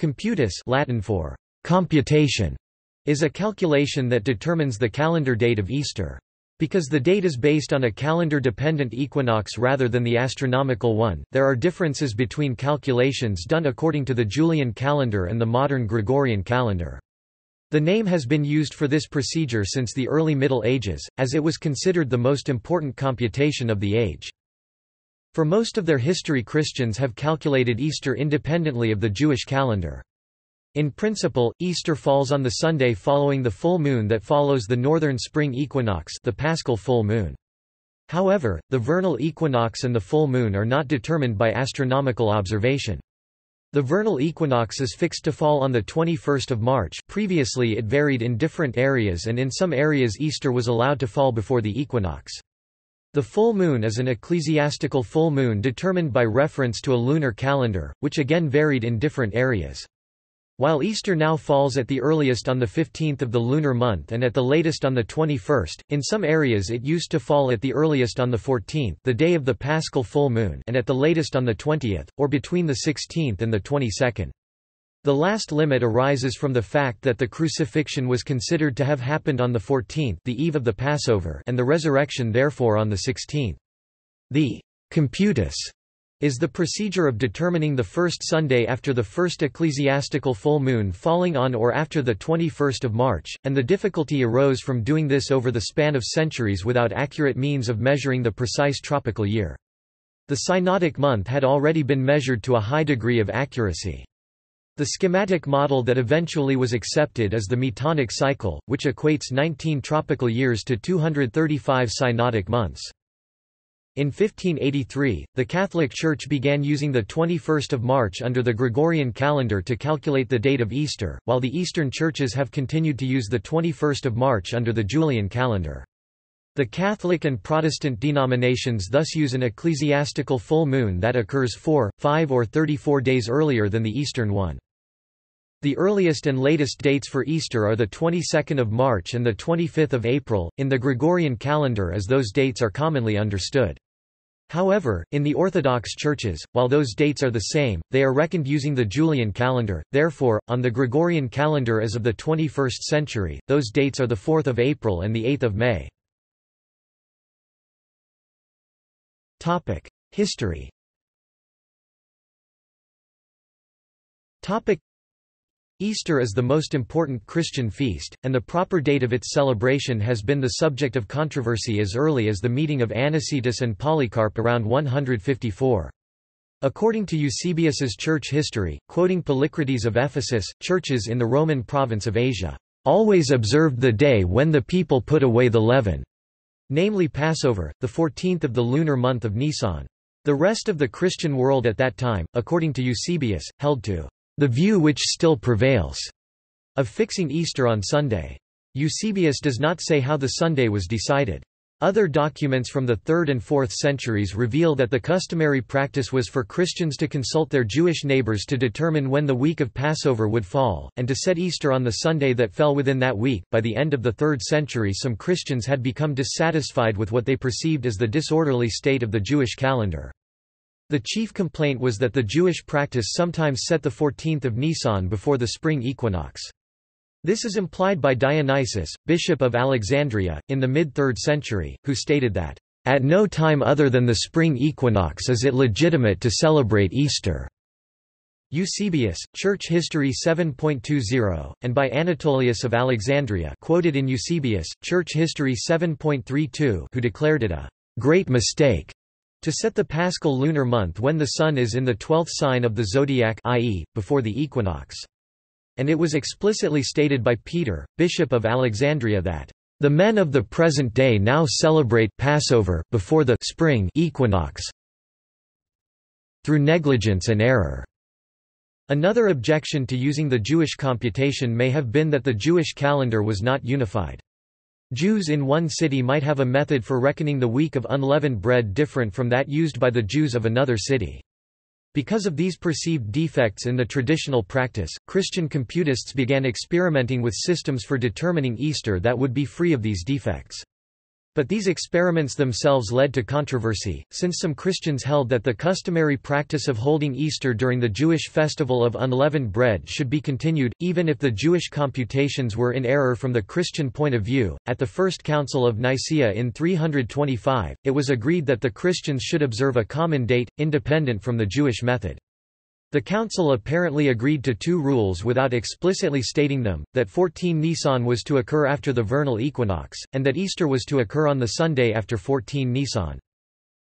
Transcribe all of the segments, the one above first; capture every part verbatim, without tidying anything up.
Computus, Latin for computation, is a calculation that determines the calendar date of Easter. Because the date is based on a calendar-dependent equinox rather than the astronomical one, there are differences between calculations done according to the Julian calendar and the modern Gregorian calendar. The name has been used for this procedure since the early Middle Ages, as it was considered the most important computation of the age. For most of their history, Christians have calculated Easter independently of the Jewish calendar. In principle, Easter falls on the Sunday following the full moon that follows the northern spring equinox, the Paschal full moon. However, the vernal equinox and the full moon are not determined by astronomical observation. The vernal equinox is fixed to fall on the twenty-first of March. Previously, it varied in different areas, and in some areas Easter was allowed to fall before the equinox. The full moon is an ecclesiastical full moon determined by reference to a lunar calendar, which again varied in different areas. While Easter now falls at the earliest on the fifteenth of the lunar month and at the latest on the twenty-first, in some areas it used to fall at the earliest on the fourteenth, the day of the Paschal full moon, and at the latest on the twentieth, or between the sixteenth and the twenty-second. The last limit arises from the fact that the crucifixion was considered to have happened on the fourteenth, the eve of the Passover, and the resurrection therefore on the sixteenth. The Computus is the procedure of determining the first Sunday after the first ecclesiastical full moon falling on or after the twenty-first of March, and the difficulty arose from doing this over the span of centuries without accurate means of measuring the precise tropical year. The synodic month had already been measured to a high degree of accuracy. The schematic model that eventually was accepted is the Metonic cycle, which equates nineteen tropical years to two hundred thirty-five synodic months. In fifteen eighty-three, the Catholic Church began using the twenty-first of March under the Gregorian calendar to calculate the date of Easter, while the Eastern churches have continued to use the twenty-first of March under the Julian calendar. The Catholic and Protestant denominations thus use an ecclesiastical full moon that occurs four, five or thirty-four days earlier than the Eastern one. The earliest and latest dates for Easter are the twenty-second of March and the twenty-fifth of April in the Gregorian calendar, as those dates are commonly understood. However, in the Orthodox churches, while those dates are the same, they are reckoned using the Julian calendar. Therefore, on the Gregorian calendar as of the twenty-first century, those dates are the fourth of April and the eighth of May. Topic: History. Topic: Easter is the most important Christian feast, and the proper date of its celebration has been the subject of controversy as early as the meeting of Anicetus and Polycarp around one hundred fifty-four. According to Eusebius's Church History, quoting Polycrates of Ephesus, churches in the Roman province of Asia always observed the day when the people put away the leaven, namely Passover, the fourteenth of the lunar month of Nisan. The rest of the Christian world at that time, according to Eusebius, held to the view which still prevails of fixing Easter on Sunday. Eusebius does not say how the Sunday was decided. Other documents from the third and fourth centuries reveal that the customary practice was for Christians to consult their Jewish neighbors to determine when the week of Passover would fall, and to set Easter on the Sunday that fell within that week. By the end of the third century, some Christians had become dissatisfied with what they perceived as the disorderly state of the Jewish calendar. The chief complaint was that the Jewish practice sometimes set the fourteenth of Nisan before the spring equinox. This is implied by Dionysius, Bishop of Alexandria, in the mid-third century, who stated that, "At no time other than the spring equinox is it legitimate to celebrate Easter." Eusebius, Church History seven point two zero, and by Anatolius of Alexandria, quoted in Eusebius, Church History seven point three two, who declared it a "great mistake" to set the Paschal lunar month when the sun is in the twelfth sign of the zodiac, that is, before the equinox. And it was explicitly stated by Peter, Bishop of Alexandria, that the men of the present day now celebrate Passover before the spring equinox through negligence and error. Another objection to using the Jewish computation may have been that the Jewish calendar was not unified. Jews in one city might have a method for reckoning the week of unleavened bread different from that used by the Jews of another city. Because of these perceived defects in the traditional practice, Christian computists began experimenting with systems for determining Easter that would be free of these defects. But these experiments themselves led to controversy, since some Christians held that the customary practice of holding Easter during the Jewish festival of unleavened bread should be continued, even if the Jewish computations were in error from the Christian point of view. At the First Council of Nicaea in three hundred twenty-five, it was agreed that the Christians should observe a common date, independent from the Jewish method. The council apparently agreed to two rules without explicitly stating them, that fourteen Nisan was to occur after the vernal equinox, and that Easter was to occur on the Sunday after fourteen Nisan.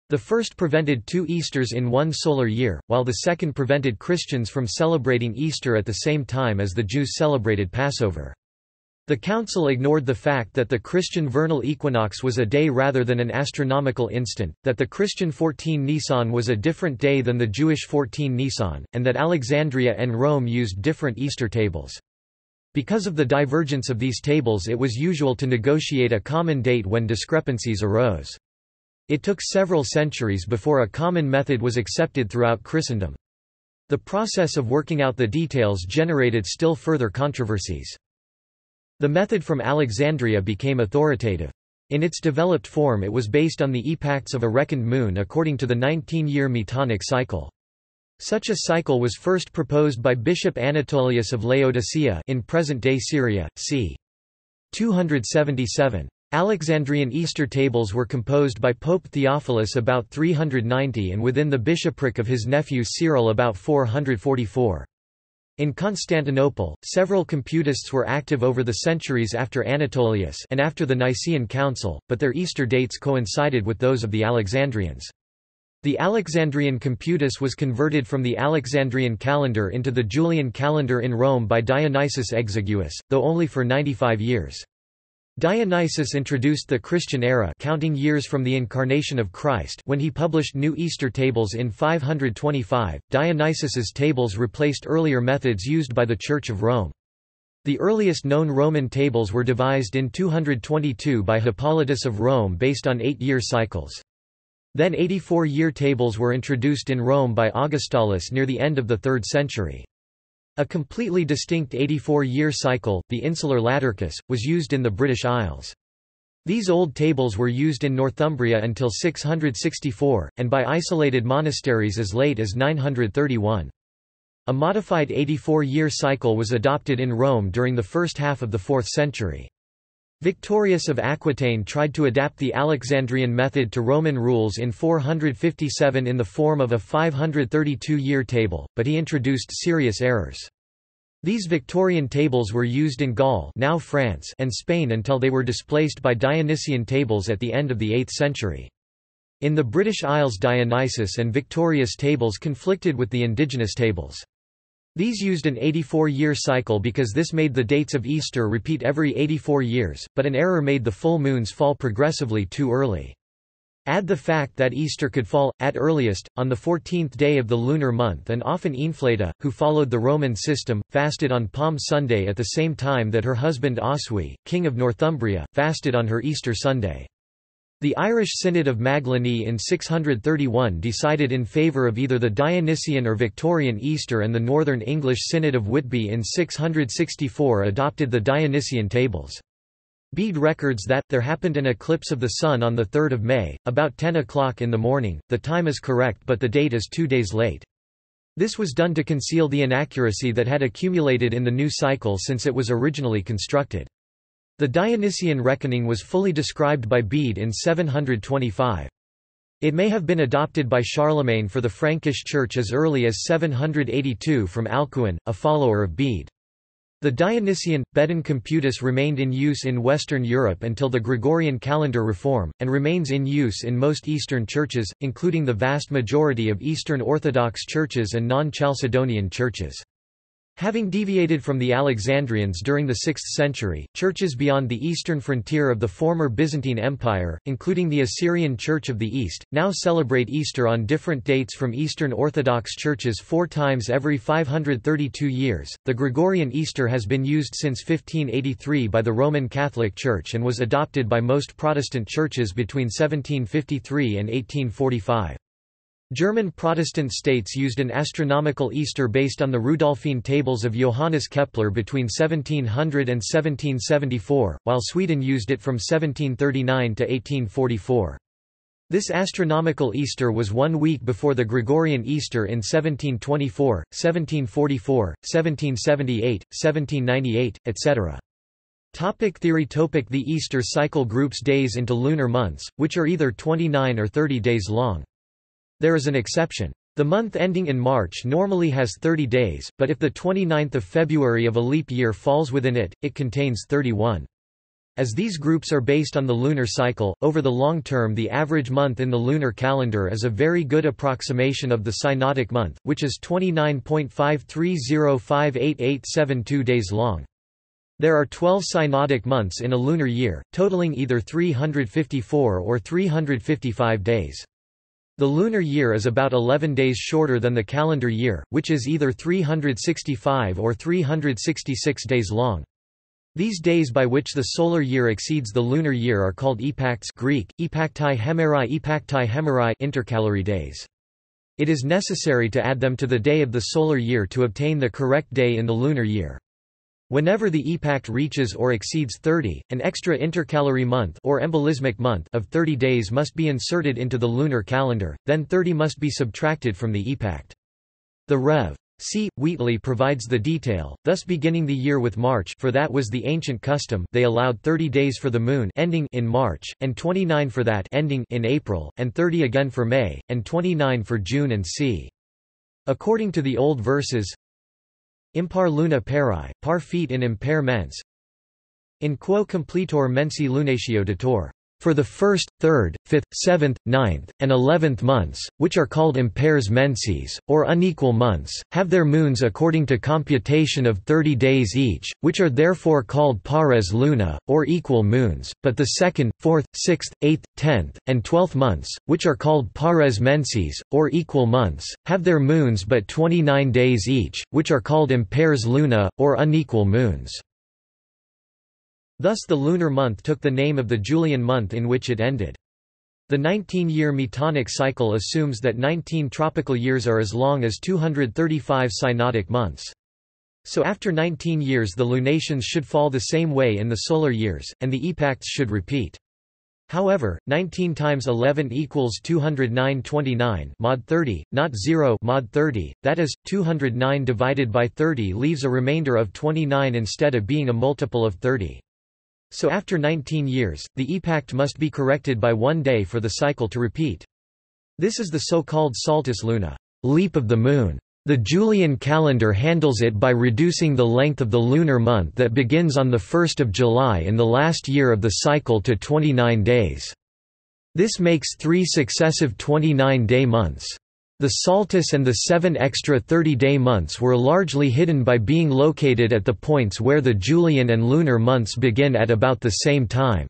The first prevented two Easters in one solar year, while the second prevented Christians from celebrating Easter at the same time as the Jews celebrated Passover. The council ignored the fact that the Christian vernal equinox was a day rather than an astronomical instant, that the Christian fourteen Nisan was a different day than the Jewish fourteen Nisan, and that Alexandria and Rome used different Easter tables. Because of the divergence of these tables, it was usual to negotiate a common date when discrepancies arose. It took several centuries before a common method was accepted throughout Christendom. The process of working out the details generated still further controversies. The method from Alexandria became authoritative. In its developed form, it was based on the epacts of a reckoned moon according to the nineteen-year Metonic cycle. Such a cycle was first proposed by Bishop Anatolius of Laodicea in present-day Syria, c. two hundred seventy-seven. Alexandrian Easter tables were composed by Pope Theophilus about three hundred ninety and within the bishopric of his nephew Cyril about four hundred forty-four. In Constantinople, several Computists were active over the centuries after Anatolius and after the Nicene Council, but their Easter dates coincided with those of the Alexandrians. The Alexandrian Computus was converted from the Alexandrian calendar into the Julian calendar in Rome by Dionysius Exiguus, though only for ninety-five years. Dionysius introduced the Christian era, counting years from the incarnation of Christ, when he published new Easter tables in five hundred twenty-five. Dionysius's tables replaced earlier methods used by the Church of Rome. The earliest known Roman tables were devised in two hundred twenty-two by Hippolytus of Rome based on eight-year cycles. Then eighty-four-year tables were introduced in Rome by Augustalis near the end of the third century. A completely distinct eighty-four-year cycle, the Insular Latercus, was used in the British Isles. These old tables were used in Northumbria until six hundred sixty-four, and by isolated monasteries as late as nine hundred thirty-one. A modified eighty-four-year cycle was adopted in Rome during the first half of the fourth century. Victorius of Aquitaine tried to adapt the Alexandrian method to Roman rules in four hundred fifty-seven in the form of a five hundred thirty-two-year table, but he introduced serious errors. These Victorian tables were used in Gaul, now France, and Spain until they were displaced by Dionysian tables at the end of the eighth century. In the British Isles, Dionysius and Victorius tables conflicted with the indigenous tables. These used an eighty-four-year cycle because this made the dates of Easter repeat every eighty-four years, but an error made the full moons fall progressively too early. Add the fact that Easter could fall, at earliest, on the fourteenth day of the lunar month, and often Eanflaeda, who followed the Roman system, fasted on Palm Sunday at the same time that her husband Oswi, king of Northumbria, fasted on her Easter Sunday. The Irish Synod of Maglany in six hundred thirty-one decided in favour of either the Dionysian or Victorian Easter, and the Northern English Synod of Whitby in six hundred sixty-four adopted the Dionysian tables. Bede records that, there happened an eclipse of the sun on the third of May, about ten o'clock in the morning, the time is correct but the date is two days late. This was done to conceal the inaccuracy that had accumulated in the new cycle since it was originally constructed. The Dionysian reckoning was fully described by Bede in seven hundred twenty-five. It may have been adopted by Charlemagne for the Frankish Church as early as seven hundred eighty-two from Alcuin, a follower of Bede. The Dionysian, Bedon Computus remained in use in Western Europe until the Gregorian calendar reform, and remains in use in most Eastern churches, including the vast majority of Eastern Orthodox churches and non-Chalcedonian churches. Having deviated from the Alexandrians during the sixth century, churches beyond the eastern frontier of the former Byzantine Empire, including the Assyrian Church of the East, now celebrate Easter on different dates from Eastern Orthodox churches four times every five hundred thirty-two years. The Gregorian Easter has been used since fifteen eighty-three by the Roman Catholic Church and was adopted by most Protestant churches between seventeen fifty-three and eighteen forty-five. German Protestant states used an astronomical Easter based on the Rudolfine tables of Johannes Kepler between seventeen hundred and seventeen seventy-four, while Sweden used it from seventeen thirty-nine to eighteen forty-four. This astronomical Easter was one week before the Gregorian Easter in seventeen twenty-four, seventeen forty-four, seventeen seventy-eight, seventeen ninety-eight, et cetera. Topic theory. Topic The Easter cycle groups days into lunar months, which are either twenty-nine or thirty days long. There is an exception. The month ending in March normally has thirty days, but if the twenty-ninth of February of a leap year falls within it, it contains thirty-one. As these groups are based on the lunar cycle, over the long term the average month in the lunar calendar is a very good approximation of the synodic month, which is twenty-nine point five three zero five eight eight seven two days long. There are twelve synodic months in a lunar year, totaling either three hundred fifty-four or three hundred fifty-five days. The lunar year is about eleven days shorter than the calendar year, which is either three hundred sixty-five or three hundred sixty-six days long. These days by which the solar year exceeds the lunar year are called epacts, Greek, epaktai hemerai, epaktai hemerai, intercalary days. It is necessary to add them to the day of the solar year to obtain the correct day in the lunar year. Whenever the epact reaches or exceeds thirty, an extra intercalary month or embolismic month of thirty days must be inserted into the lunar calendar, then thirty must be subtracted from the epact. The Rev. C. Wheatley provides the detail, thus beginning the year with March, for that was the ancient custom. They allowed thirty days for the moon ending in March, and twenty-nine for that ending in April, and thirty again for May, and twenty-nine for June and c. According to the old verses, impar luna pari, par feet in impair mens, in quo completor mensi lunatio dator, for the first, third, fifth, seventh, ninth, and eleventh months, which are called impairs menses, or unequal months, have their moons according to computation of thirty days each, which are therefore called pares luna, or equal moons, but the second, fourth, sixth, eighth, tenth, and twelfth months, which are called pares menses, or equal months, have their moons but twenty-nine days each, which are called impairs luna, or unequal moons. Thus the lunar month took the name of the Julian month in which it ended. The nineteen-year Metonic cycle assumes that nineteen tropical years are as long as two hundred thirty-five synodic months. So after nineteen years the lunations should fall the same way in the solar years, and the epacts should repeat. However, nineteen times eleven equals two hundred nine twenty-nine mod thirty, not zero mod thirty, that is, two hundred nine divided by thirty leaves a remainder of twenty-nine instead of being a multiple of thirty. So after nineteen years, the epact must be corrected by one day for the cycle to repeat. This is the so-called saltus luna, leap of the moon. The Julian calendar handles it by reducing the length of the lunar month that begins on the first of July in the last year of the cycle to twenty-nine days. This makes three successive twenty-nine-day months. The saltus and the seven extra thirty-day months were largely hidden by being located at the points where the Julian and lunar months begin at about the same time.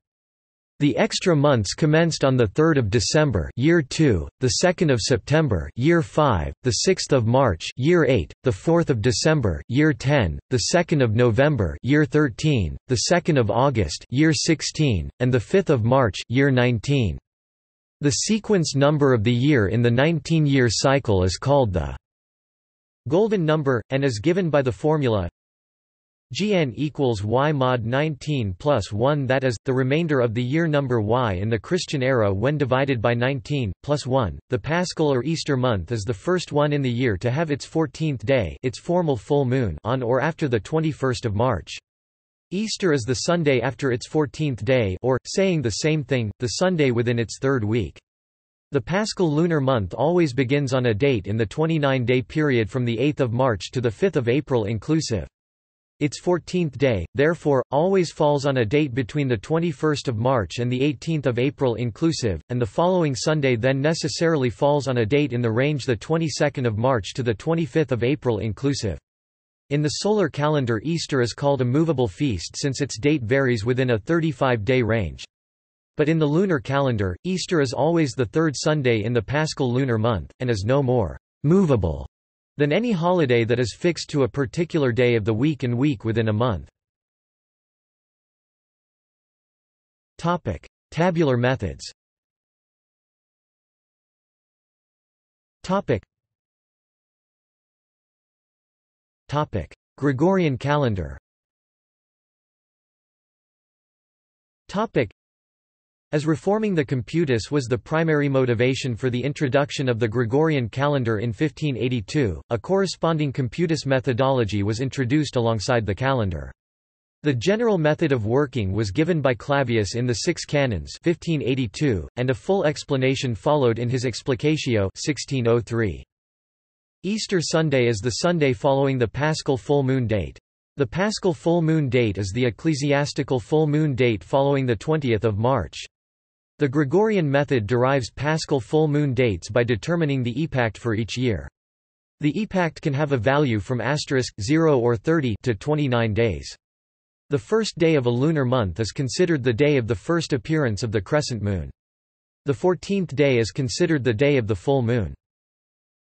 The extra months commenced on the third of December, year two, the second of September, year five, the sixth of March, year eight, the fourth of December, year ten, the second of November, year thirteen, the second of August, year sixteen, and the fifth of March, year nineteen. The sequence number of the year in the nineteen-year cycle is called the golden number, and is given by the formula Gn equals y mod nineteen plus one, that is, the remainder of the year number y in the Christian era when divided by nineteen, plus one. The Paschal or Easter month is the first one in the year to have its fourteenth day, its formal full moon, on or after the twenty-first of March. Easter is the Sunday after its fourteenth day, or, saying the same thing, the Sunday within its third week. The Paschal lunar month always begins on a date in the twenty-nine-day period from the eighth of March to the fifth of April inclusive. Its fourteenth day, therefore, always falls on a date between the twenty-first of March and the eighteenth of April inclusive, and the following Sunday then necessarily falls on a date in the range the twenty-second of March to the twenty-fifth of April inclusive. In the solar calendar, Easter is called a movable feast since its date varies within a thirty-five-day range. But in the lunar calendar, Easter is always the third Sunday in the Paschal lunar month, and is no more movable than any holiday that is fixed to a particular day of the week and week within a month. Topic: Tabular methods. Topic. Topic. Gregorian calendar. Topic. As reforming the Computus was the primary motivation for the introduction of the Gregorian calendar in fifteen eighty-two, a corresponding Computus methodology was introduced alongside the calendar. The general method of working was given by Clavius in the Six Canons fifteen eighty-two, and a full explanation followed in his Explicatio sixteen oh three. Easter Sunday is the Sunday following the Paschal full moon date. The Paschal full moon date is the ecclesiastical full moon date following the twentieth of March. The Gregorian method derives Paschal full moon dates by determining the epact for each year. The epact can have a value from asterisk zero or thirty to twenty-nine days. The first day of a lunar month is considered the day of the first appearance of the crescent moon. The fourteenth day is considered the day of the full moon.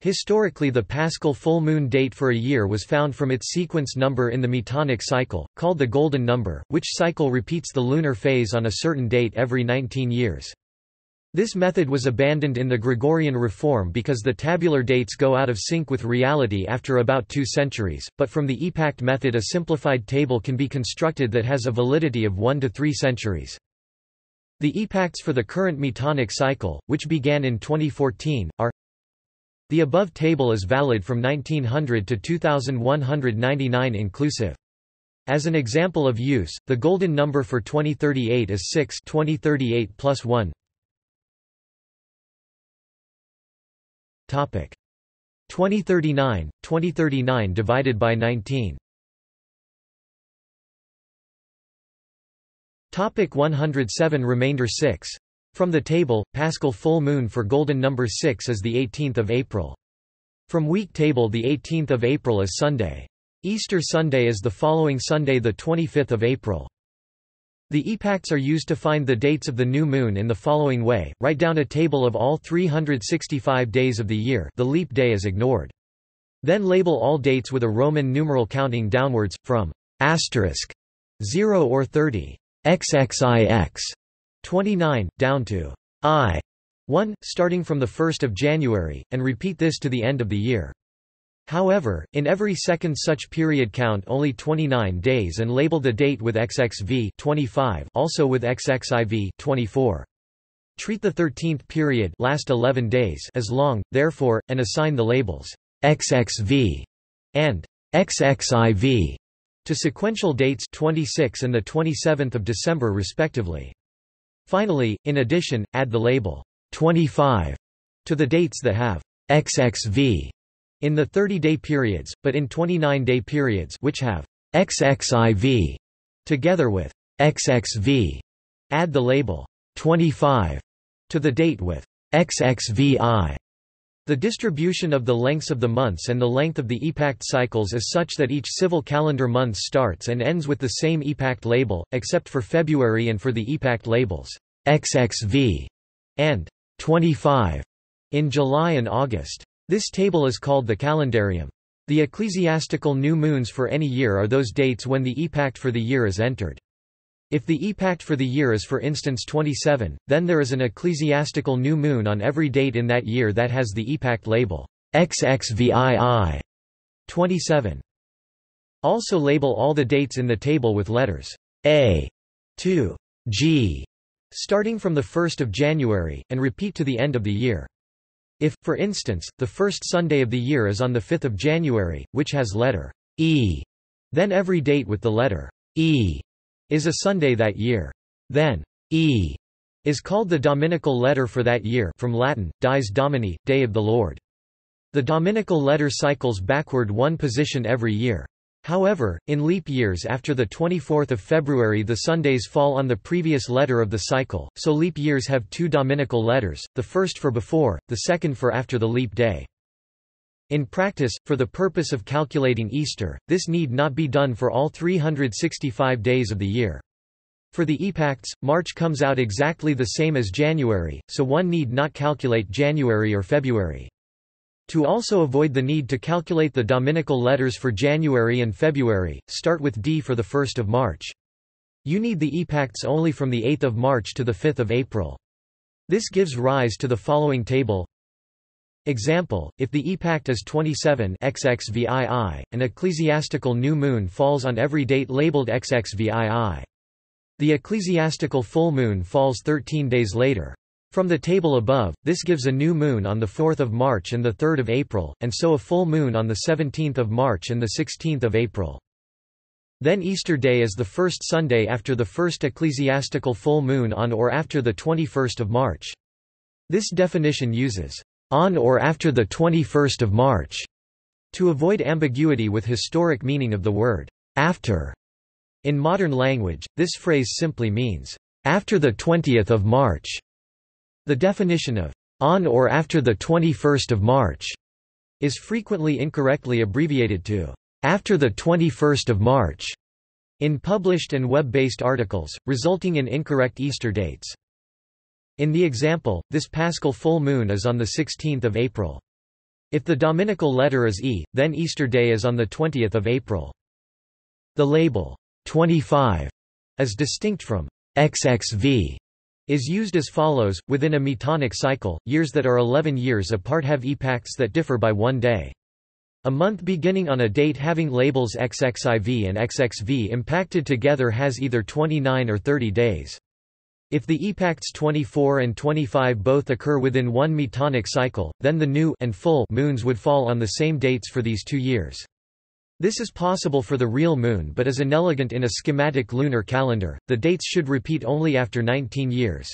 Historically, the Paschal full moon date for a year was found from its sequence number in the Metonic cycle, called the golden number, which cycle repeats the lunar phase on a certain date every nineteen years. This method was abandoned in the Gregorian reform because the tabular dates go out of sync with reality after about two centuries, but from the epact method a simplified table can be constructed that has a validity of one to three centuries. The epacts for the current Metonic cycle, which began in twenty fourteen, are: the above table is valid from nineteen hundred to two thousand one hundred ninety-nine inclusive. As an example of use, the golden number for twenty thirty-eight is six, twenty thirty-eight plus one. Topic: twenty thirty-nine, twenty thirty-nine divided by nineteen. Topic: one hundred seven remainder six. From the table, Paschal full moon for golden number six is the eighteenth of April. From week table, the eighteenth of April is Sunday. Easter Sunday is the following Sunday, the twenty-fifth of April. The epacts are used to find the dates of the new moon in the following way: write down a table of all three hundred sixty-five days of the year, the leap day is ignored. Then label all dates with a Roman numeral counting downwards, from asterisk zero or thirty xxix. twenty-nine, down to I, one, starting from the first of January, and repeat this to the end of the year. However, in every second such period count only twenty-nine days and label the date with X X V twenty-five, also with X X I V twenty-four. Treat the thirteenth period, last eleven days, as long, therefore, and assign the labels X X V and X X I V to sequential dates twenty-six and the twenty-seventh of December respectively. Finally, in addition, add the label twenty-five to the dates that have X X V in the thirty-day periods, but in twenty-nine-day periods which have X X I V together with X X V, add the label twenty-five to the date with X X V I. The distribution of the lengths of the months and the length of the epact cycles is such that each civil calendar month starts and ends with the same epact label, except for February and for the epact labels X X V and twenty-five in July and August. This table is called the calendarium. The ecclesiastical new moons for any year are those dates when the epact for the year is entered. If the epact for the year is, for instance, twenty-seven, then there is an ecclesiastical new moon on every date in that year that has the epact label X X V I I twenty-seven. Also label all the dates in the table with letters A to G, starting from the first of January, and repeat to the end of the year. If, for instance, the first Sunday of the year is on the fifth of January, which has letter E, then every date with the letter E is a Sunday that year. Then, E is called the dominical letter for that year, from Latin, dies domini, day of the Lord. The dominical letter cycles backward one position every year. However, in leap years after the twenty-fourth of February the Sundays fall on the previous letter of the cycle, so leap years have two dominical letters, the first for before, the second for after the leap day. In practice, for the purpose of calculating Easter, this need not be done for all three hundred sixty-five days of the year. For the epacts, March comes out exactly the same as January, so one need not calculate January or February. To also avoid the need to calculate the dominical letters for January and February, start with D for the first of March. You need the epacts only from the eighth of March to the fifth of April. This gives rise to the following table. Example, if the epact is twenty-seven X X V two, an ecclesiastical new moon falls on every date labeled X X V two. The ecclesiastical full moon falls thirteen days later. From the table above, this gives a new moon on the fourth of March and the third of April, and so a full moon on the seventeenth of March and the sixteenth of April. Then Easter Day is the first Sunday after the first ecclesiastical full moon on or after the twenty-first of March. This definition uses on or after the twenty-first of March to avoid ambiguity with historic meaning of the word after. In modern language, this phrase simply means after the twentieth of March. The definition of on or after the twenty-first of March is frequently incorrectly abbreviated to after the twenty-first of March in published and web-based articles, resulting in incorrect Easter dates. In the example, this Paschal full moon is on the sixteenth of April. If the dominical letter is E, then Easter Day is on the twentieth of April. The label twenty-five as distinct from X X V is used as follows: within a Metonic cycle, years that are eleven years apart have epacts that differ by one day. A month beginning on a date having labels X X I V and X X V impacted together has either twenty-nine or thirty days. If the epacts twenty-four and twenty-five both occur within one Metonic cycle, then the new and full moons would fall on the same dates for these two years. This is possible for the real moon but is inelegant in a schematic lunar calendar. The dates should repeat only after nineteen years.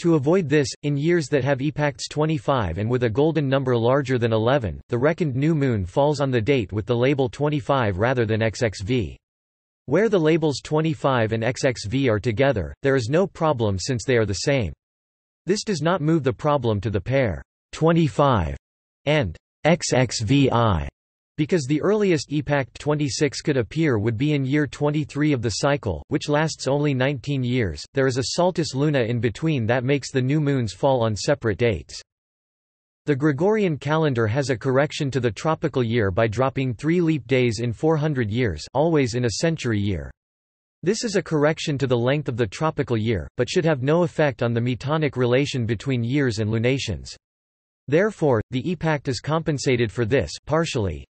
To avoid this, in years that have epacts twenty-five and with a golden number larger than eleven, the reckoned new moon falls on the date with the label twenty-five rather than X X V. Where the labels twenty-five and X X V are together, there is no problem since they are the same. This does not move the problem to the pair twenty-five and X X V I. Because the earliest epact twenty-six could appear would be in year twenty-three of the cycle, which lasts only nineteen years, there is a saltus luna in between that makes the new moons fall on separate dates. The Gregorian calendar has a correction to the tropical year by dropping three leap days in four hundred years, always in a century year. This is a correction to the length of the tropical year, but should have no effect on the metonic relation between years and lunations. Therefore, the epact is compensated for this partially.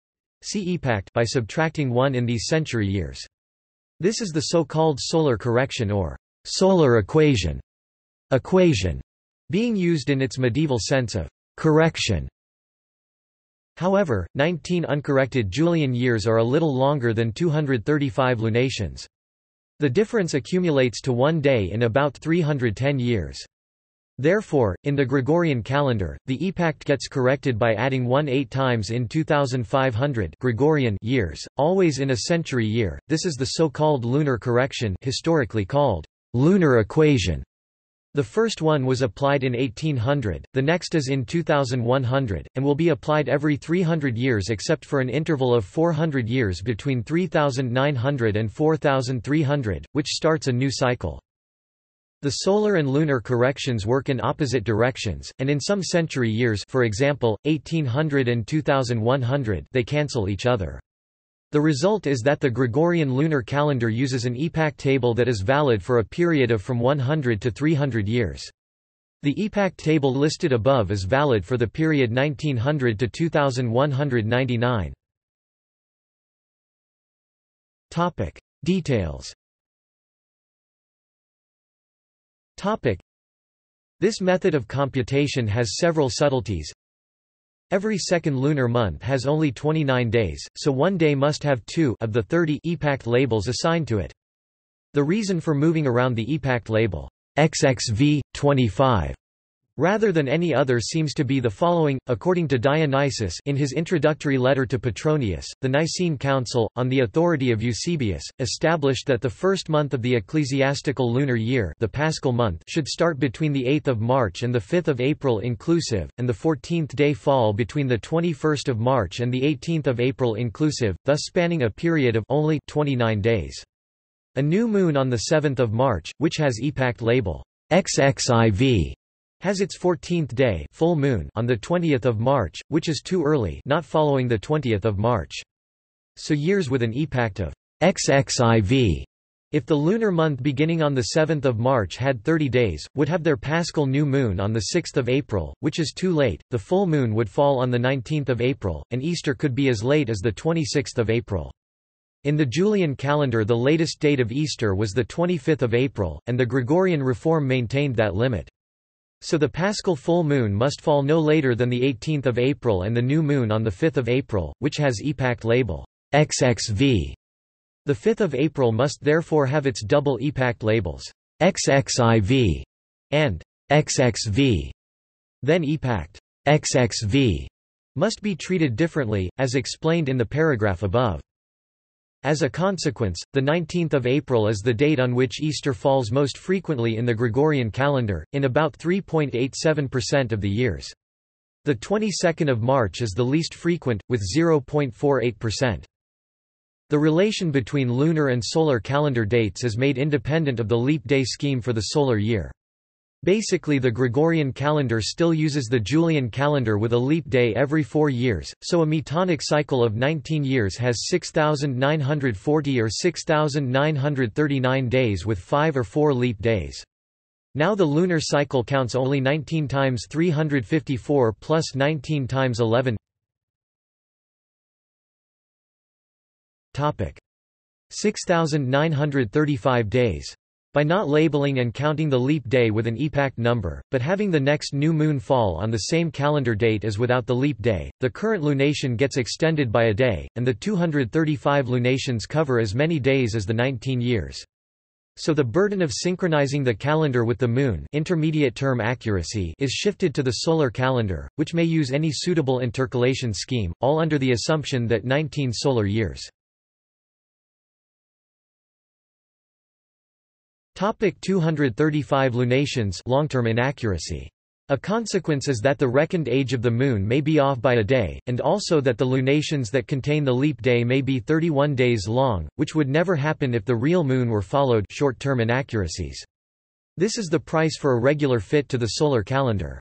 See epact by subtracting one in these century years. This is the so-called solar correction or solar equation. Equation being used in its medieval sense of correction. However, nineteen uncorrected Julian years are a little longer than two hundred thirty-five lunations. The difference accumulates to one day in about three hundred ten years. Therefore, in the Gregorian calendar, the epact gets corrected by adding one eight times in two thousand five hundred Gregorian years, always in a century year. This is the so-called lunar correction, historically called lunar equation. The first one was applied in eighteen hundred, the next is in two thousand one hundred, and will be applied every three hundred years except for an interval of four hundred years between three thousand nine hundred and four thousand three hundred, which starts a new cycle. The solar and lunar corrections work in opposite directions, and in some century years, for example, eighteen hundred and two thousand one hundred, they cancel each other. The result is that the Gregorian lunar calendar uses an epact table that is valid for a period of from one hundred to three hundred years. The epact table listed above is valid for the period nineteen hundred to two thousand one hundred ninety-nine. Topic: Details. Topic. This method of computation has several subtleties. Every second lunar month has only twenty-nine days, so one day must have two of the thirty epact labels assigned to it. The reason for moving around the epact label X X V twenty-five rather than any other seems to be the following. According to Dionysius in his introductory letter to Petronius, the Nicene Council, on the authority of Eusebius, established that the first month of the ecclesiastical lunar year, the Paschal month, should start between the eighth of March and the fifth of April inclusive, and the fourteenth day fall between the twenty-first of March and the eighteenth of April inclusive, thus spanning a period of only twenty-nine days. A new moon on the seventh of March, which has epact label X X I V, has its fourteenth day full moon on the twentieth of March, which is too early, not following the twentieth of March. So years with an epact of X X I V If the lunar month beginning on the seventh of March had thirty days, would have their paschal new moon on the sixth of April, which is too late. The full moon would fall on the nineteenth of April, and Easter could be as late as the twenty-sixth of April. In the Julian calendar, the latest date of Easter was the twenty-fifth of April, and the Gregorian reform maintained that limit. So the paschal full moon must fall no later than the eighteenth of April and the new moon on the fifth of April, which has epact label X X V. The fifth of April must therefore have its double epact labels, X X I V and X X V. Then epact X X V must be treated differently, as explained in the paragraph above. As a consequence, the nineteenth of April is the date on which Easter falls most frequently in the Gregorian calendar, in about three point eight seven percent of the years. The twenty-second of March is the least frequent, with zero point four eight percent. The relation between lunar and solar calendar dates is made independent of the leap day scheme for the solar year. Basically, the Gregorian calendar still uses the Julian calendar with a leap day every four years, so a Metonic cycle of nineteen years has six thousand nine hundred forty or six thousand nine hundred thirty-nine days with five or four leap days. Now the lunar cycle counts only nineteen times three hundred fifty-four plus nineteen times eleven. six thousand nine hundred thirty-five days. By not labeling and counting the leap day with an epact number, but having the next new moon fall on the same calendar date as without the leap day, the current lunation gets extended by a day, and the two hundred thirty-five lunations cover as many days as the nineteen years. So the burden of synchronizing the calendar with the moon, intermediate term accuracy, is shifted to the solar calendar, which may use any suitable intercalation scheme, all under the assumption that nineteen solar years. Topic two hundred thirty-five lunations, long-term inaccuracy. A consequence is that the reckoned age of the moon may be off by a day, and also that the lunations that contain the leap day may be thirty-one days long, which would never happen if the real moon were followed. Short-term inaccuracies. This is the price for a regular fit to the solar calendar.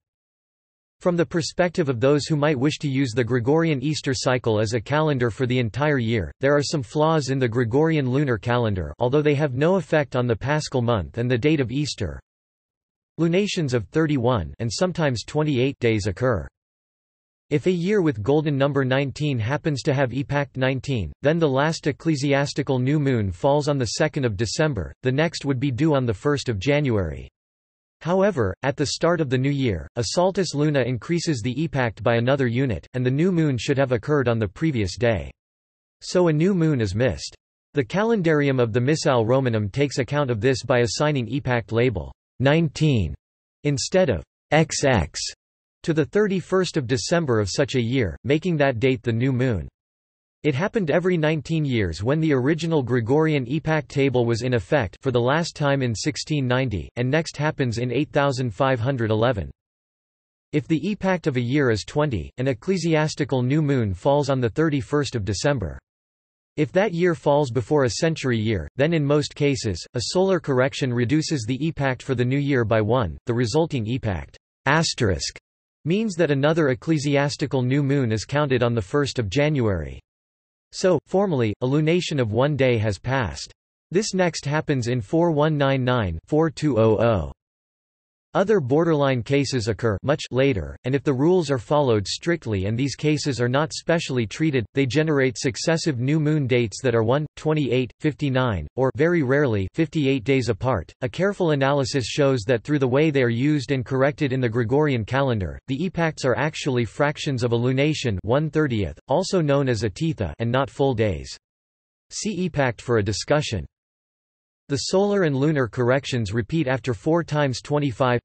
From the perspective of those who might wish to use the Gregorian Easter cycle as a calendar for the entire year, there are some flaws in the Gregorian lunar calendar, although they have no effect on the paschal month and the date of Easter. Lunations of thirty-one and sometimes twenty-eight days occur. If a year with golden number nineteen happens to have epact nineteen, then the last ecclesiastical new moon falls on the second of December, the next would be due on the first of January. However, at the start of the new year, a saltus luna increases the epact by another unit, and the new moon should have occurred on the previous day. So a new moon is missed. The calendarium of the Missal Romanum takes account of this by assigning epact label nineteen instead of double X to the thirty-first of December of such a year, making that date the new moon. It happened every nineteen years when the original Gregorian epact table was in effect for the last time in sixteen ninety, and next happens in eighty-five eleven. If the epact of a year is twenty, an ecclesiastical new moon falls on the thirty-first of December. If that year falls before a century year, then in most cases, a solar correction reduces the epact for the new year by one. The resulting epact asterisk means that another ecclesiastical new moon is counted on the first of January. So, formally, a lunation of one day has passed. This next happens in forty-one ninety-nine to forty-two hundred. Other borderline cases occur much later, and if the rules are followed strictly and these cases are not specially treated, they generate successive new moon dates that are one, twenty-eight, fifty-nine, or very rarely fifty-eight days apart. A careful analysis shows that through the way they are used and corrected in the Gregorian calendar, the epacts are actually fractions of a lunation, one thirtieth, also known as a titha, and not full days. See epact for a discussion. The solar and lunar corrections repeat after four times twenty-five.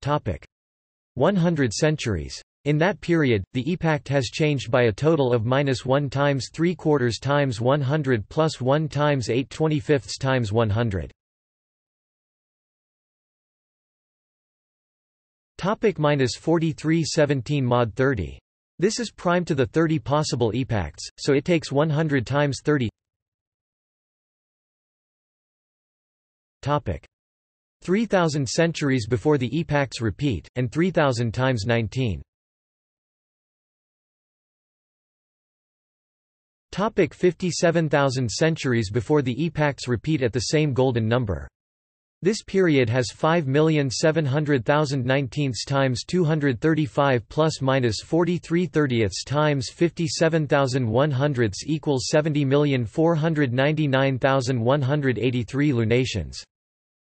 Topic: one hundred centuries. In that period, the epact has changed by a total of minus one times three quarters times one hundred plus one times eight twenty-fifths times one hundred. Topic: minus forty-three seventeen mod thirty. This is prime to the thirty possible epacts, so it takes one hundred times thirty. Topic: three thousand centuries before the epacts repeat, and three thousand times nineteen. fifty-seven thousand centuries before the epochs repeat at the same golden number. This period has five million seven hundred thousand nineteenths times two hundred thirty-five plus minus forty-three thirtieths times fifty-seven thousand one hundredths equals seventy million four hundred ninety-nine thousand one hundred eighty-three lunations.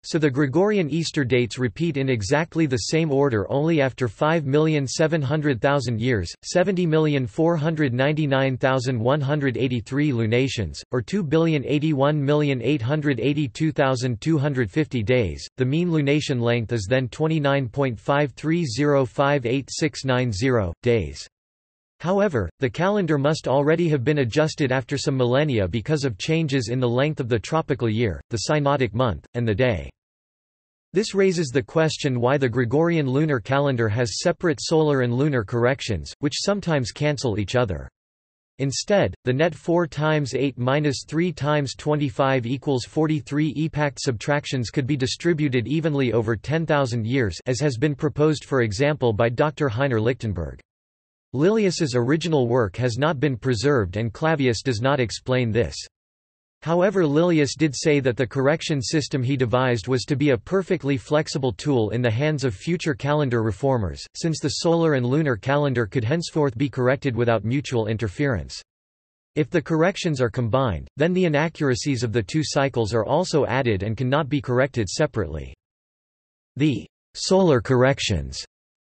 So the Gregorian Easter dates repeat in exactly the same order only after five million seven hundred thousand years, seventy million four hundred ninety-nine thousand one hundred eighty-three lunations, or two billion eighty-one million eight hundred eighty-two thousand two hundred fifty days. The mean lunation length is then twenty-nine point five three zero five eight six nine zero days. However, the calendar must already have been adjusted after some millennia because of changes in the length of the tropical year, the synodic month, and the day. This raises the question why the Gregorian lunar calendar has separate solar and lunar corrections, which sometimes cancel each other. Instead, the net four times eight minus three times twenty-five equals forty-three epoch subtractions could be distributed evenly over ten thousand years, as has been proposed for example by Doctor Heiner Lichtenberg. Lilius's original work has not been preserved and Clavius does not explain this. However, Lilius did say that the correction system he devised was to be a perfectly flexible tool in the hands of future calendar reformers, since the solar and lunar calendar could henceforth be corrected without mutual interference. If the corrections are combined, then the inaccuracies of the two cycles are also added and cannot be corrected separately. The solar corrections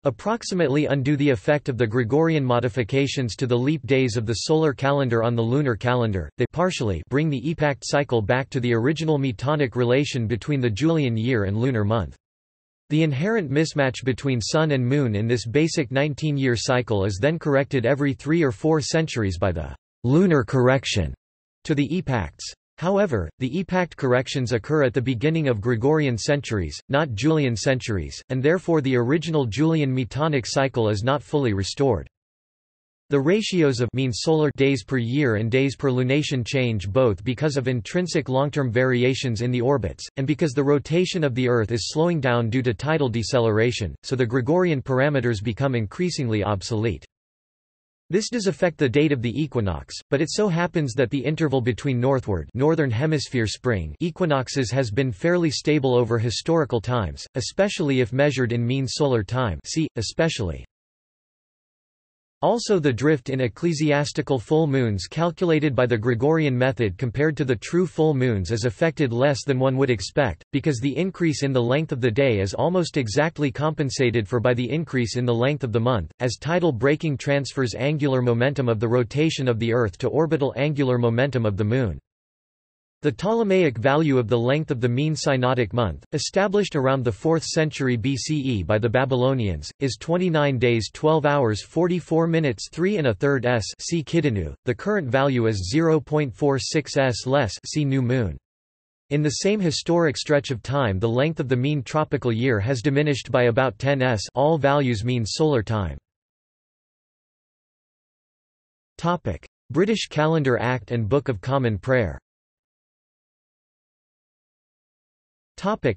approximately undo the effect of the Gregorian modifications to the leap days of the solar calendar on the lunar calendar. They partially bring the epoch cycle back to the original Metonic relation between the Julian year and lunar month. The inherent mismatch between sun and moon in this basic nineteen-year cycle is then corrected every three or four centuries by the lunar correction to the epochs. However, the epoch corrections occur at the beginning of Gregorian centuries, not Julian centuries, and therefore the original Julian Metonic cycle is not fully restored. The ratios of mean solar days per year and days per lunation change both because of intrinsic long-term variations in the orbits, and because the rotation of the Earth is slowing down due to tidal deceleration, so the Gregorian parameters become increasingly obsolete. This does affect the date of the equinox, but it so happens that the interval between northward northern hemisphere spring equinoxes has been fairly stable over historical times, especially if measured in mean solar time see, especially. Also the drift in ecclesiastical full moons calculated by the Gregorian method compared to the true full moons is affected less than one would expect, because the increase in the length of the day is almost exactly compensated for by the increase in the length of the month, as tidal braking transfers angular momentum of the rotation of the Earth to orbital angular momentum of the Moon. The Ptolemaic value of the length of the mean synodic month, established around the fourth century B C E by the Babylonians, is twenty-nine days twelve hours forty-four minutes three and a third seconds see Kidinu. The current value is zero point four six seconds less see New Moon. In the same historic stretch of time the length of the mean tropical year has diminished by about ten seconds all values mean solar time. British Calendar Act and Book of Common Prayer. The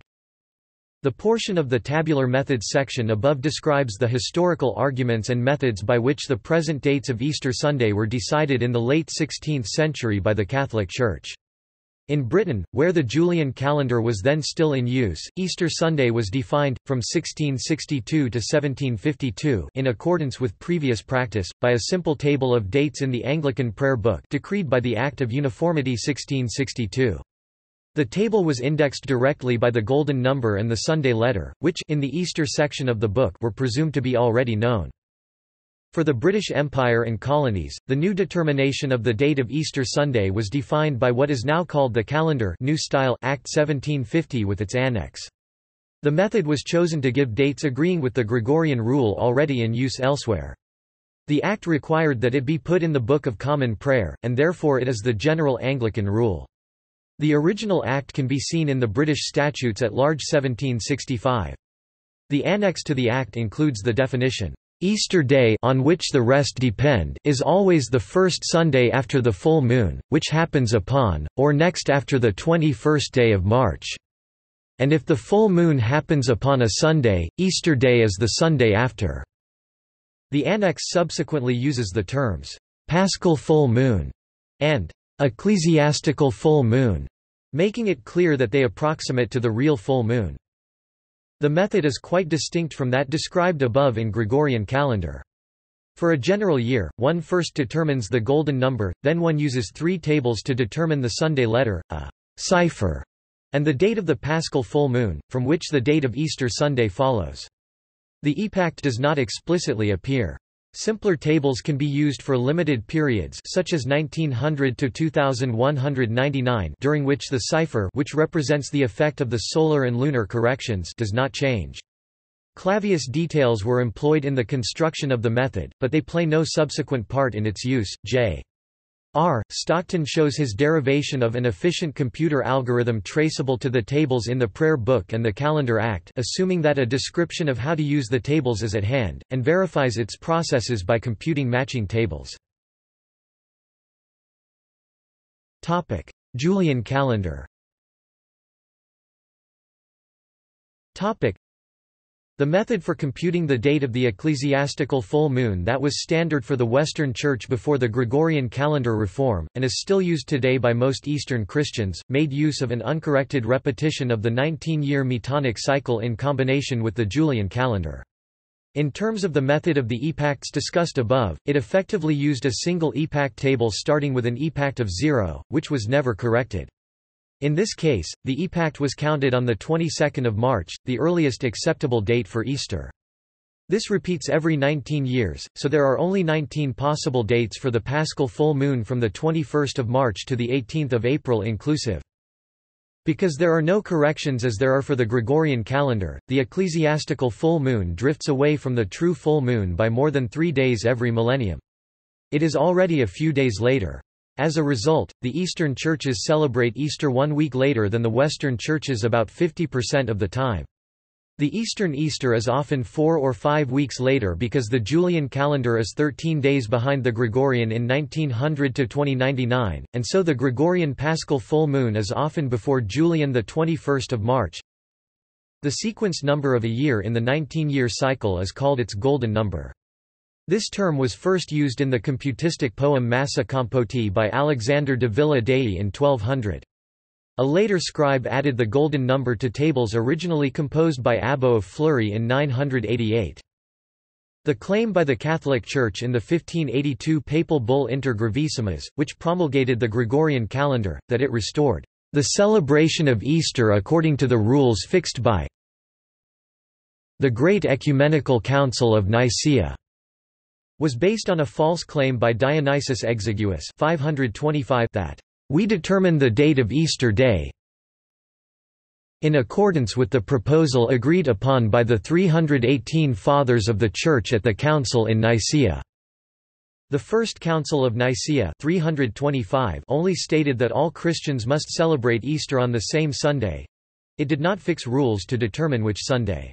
portion of the tabular methods section above describes the historical arguments and methods by which the present dates of Easter Sunday were decided in the late sixteenth century by the Catholic Church. In Britain, where the Julian calendar was then still in use, Easter Sunday was defined, from sixteen sixty-two to seventeen fifty-two in accordance with previous practice, by a simple table of dates in the Anglican Prayer Book decreed by the Act of Uniformity sixteen sixty-two. The table was indexed directly by the Golden Number and the Sunday Letter, which in the Easter section of the book were presumed to be already known. For the British Empire and colonies, the new determination of the date of Easter Sunday was defined by what is now called the Calendar (New Style) Act seventeen fifty with its annex. The method was chosen to give dates agreeing with the Gregorian rule already in use elsewhere. The Act required that it be put in the Book of Common Prayer, and therefore it is the general Anglican rule. The original Act can be seen in the British Statutes at Large seventeen sixty-five. The annex to the Act includes the definition, "Easter Day on which the rest depend is always the first Sunday after the full moon, which happens upon, or next after the twenty-first day of March. And if the full moon happens upon a Sunday, Easter Day is the Sunday after." The annex subsequently uses the terms, "Paschal full moon" and ecclesiastical full moon, making it clear that they approximate to the real full moon. The method is quite distinct from that described above in Gregorian calendar. For a general year, one first determines the golden number, then one uses three tables to determine the Sunday letter, a cipher, and the date of the Paschal full moon, from which the date of Easter Sunday follows. The epact does not explicitly appear. Simpler tables can be used for limited periods such as nineteen hundred to twenty-one ninety-nine, during which the cipher, which represents the effect of the solar and lunar corrections, does not change. Clavius details were employed in the construction of the method, but they play no subsequent part in its use. J R Stockton shows his derivation of an efficient computer algorithm traceable to the tables in the Prayer Book and the Calendar Act, assuming that a description of how to use the tables is at hand, and verifies its processes by computing matching tables. Topic: Julian calendar. Topic: The method for computing the date of the ecclesiastical full moon that was standard for the Western Church before the Gregorian calendar reform, and is still used today by most Eastern Christians, made use of an uncorrected repetition of the nineteen-year Metonic cycle in combination with the Julian calendar. In terms of the method of the epacts discussed above, it effectively used a single epact table starting with an epact of zero, which was never corrected. In this case, the epact was counted on the twenty-second of March, the earliest acceptable date for Easter. This repeats every nineteen years, so there are only nineteen possible dates for the Paschal full moon from the twenty-first of March to the eighteenth of April inclusive. Because there are no corrections as there are for the Gregorian calendar, the ecclesiastical full moon drifts away from the true full moon by more than three days every millennium. It is already a few days later. As a result, the Eastern churches celebrate Easter one week later than the Western churches about fifty percent of the time. The Eastern Easter is often four or five weeks later because the Julian calendar is thirteen days behind the Gregorian in nineteen hundred to twenty ninety-nine, and so the Gregorian Paschal full moon is often before Julian the twenty-first of March. The sequence number of a year in the nineteen-year cycle is called its golden number. This term was first used in the computistic poem Massa Compoti by Alexander de Villa Dei in twelve hundred. A later scribe added the golden number to tables originally composed by Abbo of Fleury in nine hundred eighty-eight. The claim by the Catholic Church in the fifteen eighty-two papal bull Inter Gravissimus, which promulgated the Gregorian calendar, that it restored the celebration of Easter according to the rules fixed by the Great Ecumenical Council of Nicaea, was based on a false claim by Dionysius Exiguus five twenty-five that we determine the date of Easter Day in accordance with the proposal agreed upon by the three hundred eighteen Fathers of the Church at the Council in Nicaea. The First Council of Nicaea three twenty-five only stated that all Christians must celebrate Easter on the same Sunday. It did not fix rules to determine which Sunday.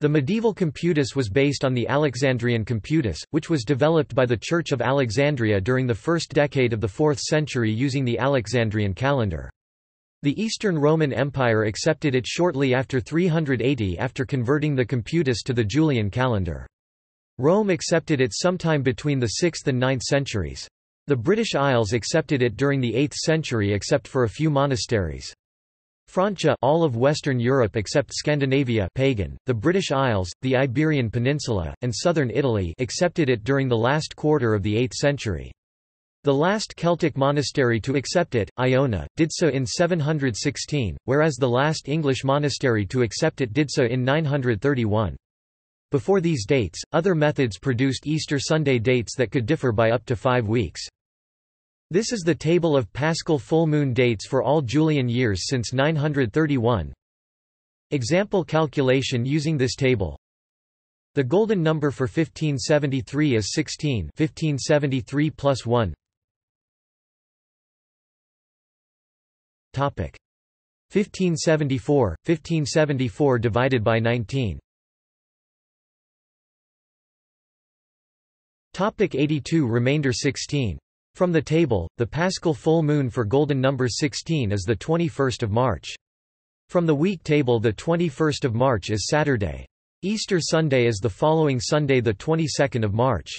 The medieval Computus was based on the Alexandrian Computus, which was developed by the Church of Alexandria during the first decade of the fourth century using the Alexandrian calendar. The Eastern Roman Empire accepted it shortly after three hundred eighty after converting the Computus to the Julian calendar. Rome accepted it sometime between the sixth and ninth centuries. The British Isles accepted it during the eighth century except for a few monasteries. Francia, all of Western Europe except Scandinavia, pagan, the British Isles, the Iberian Peninsula, and southern Italy accepted it during the last quarter of the eighth century. The last Celtic monastery to accept it, Iona, did so in seven hundred sixteen, whereas the last English monastery to accept it did so in nine hundred thirty-one. Before these dates, other methods produced Easter Sunday dates that could differ by up to five weeks. This is the table of Paschal full moon dates for all Julian years since nine hundred thirty-one. Example calculation using this table. The golden number for fifteen seventy-three is sixteen, fifteen seventy-three plus one. Topic: fifteen seventy-four, fifteen seventy-four divided by nineteen. Topic: eighty-two remainder sixteen. From the table, the Paschal full moon for golden number sixteen is the twenty-first of March. From the week table, the twenty-first of March is Saturday. Easter Sunday is the following Sunday, the twenty-second of March.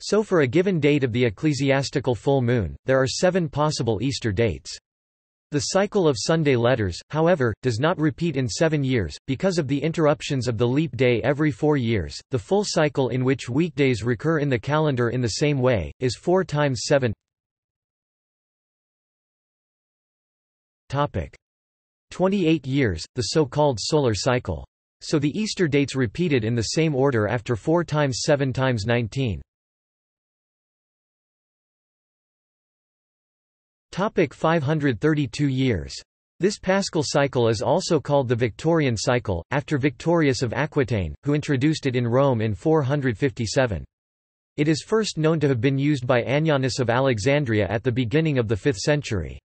So for a given date of the ecclesiastical full moon, there are seven possible Easter dates. The cycle of Sunday letters, however, does not repeat in seven years, because of the interruptions of the leap day every four years. The full cycle in which weekdays recur in the calendar in the same way is four times seven. Topic: twenty-eight years, the so-called solar cycle. So the Easter dates repeated in the same order after four times seven times nineteen. five hundred thirty-two years. This Paschal cycle is also called the Victorian cycle, after Victorius of Aquitaine, who introduced it in Rome in four hundred fifty-seven. It is first known to have been used by Anianus of Alexandria at the beginning of the fifth century.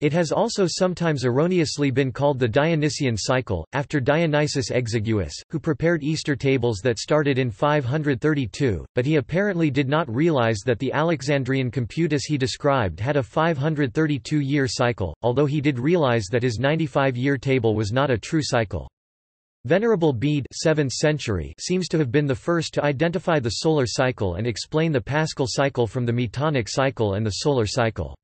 It has also sometimes erroneously been called the Dionysian cycle, after Dionysius Exiguus, who prepared Easter tables that started in five hundred thirty-two, but he apparently did not realize that the Alexandrian Computus he described had a five hundred thirty-two year cycle, although he did realize that his ninety-five year table was not a true cycle. Venerable Bede seventh century seems to have been the first to identify the solar cycle and explain the Paschal cycle from the Metonic cycle and the solar cycle.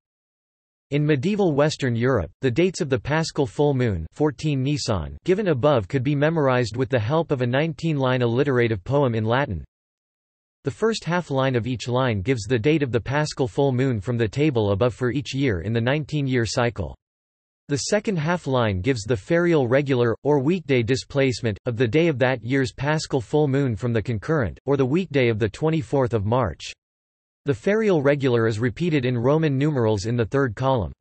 In medieval Western Europe, the dates of the Paschal full moon fourteen Nisan given above could be memorized with the help of a nineteen line alliterative poem in Latin. The first half line of each line gives the date of the Paschal full moon from the table above for each year in the nineteen year cycle. The second half line gives the ferial regular, or weekday displacement, of the day of that year's Paschal full moon from the concurrent, or the weekday of the twenty-fourth of March. The ferial regular is repeated in Roman numerals in the third column.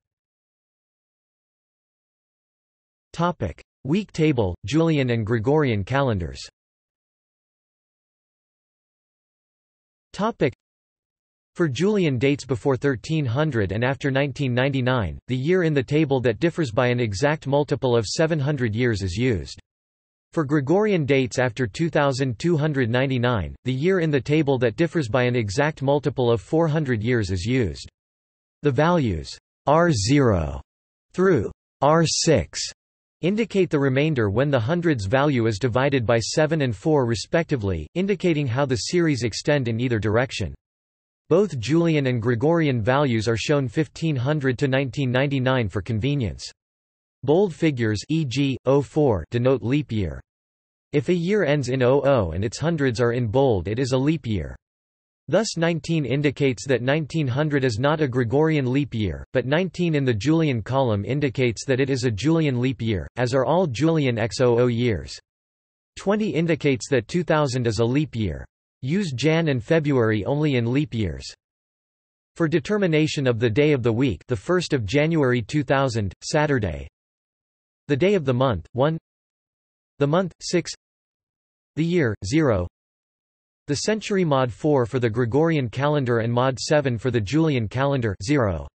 Topic: Week table, Julian and Gregorian calendars. Topic: For Julian dates before thirteen hundred and after nineteen ninety-nine, the year in the table that differs by an exact multiple of seven hundred years is used. For Gregorian dates after two thousand two hundred ninety-nine, the year in the table that differs by an exact multiple of four hundred years is used. The values R zero through R six indicate the remainder when the hundreds value is divided by seven and four respectively, indicating how the series extend in either direction. Both Julian and Gregorian values are shown fifteen hundred to nineteen ninety-nine for convenience. Bold figures, for example, zero four, denote leap year. If a year ends in zero zero and its hundreds are in bold, it is a leap year. Thus nineteen indicates that nineteen hundred is not a Gregorian leap year, but nineteen in the Julian column indicates that it is a Julian leap year, as are all Julian X zero zero years. twenty indicates that two thousand is a leap year. Use Jan and February only in leap years. For determination of the day of the week, the first of January two thousand, Saturday. The day of the month, one. The month, six. The year, zero. The century, mod four for the Gregorian calendar and mod seven for the Julian calendar, zero.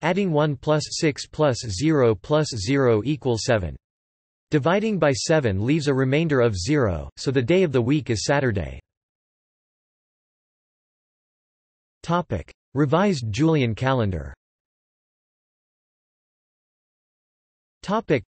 Adding one plus six plus zero plus zero equals seven. Dividing by seven leaves a remainder of zero, so the day of the week is Saturday. Topic: Revised Julian calendar. Topic.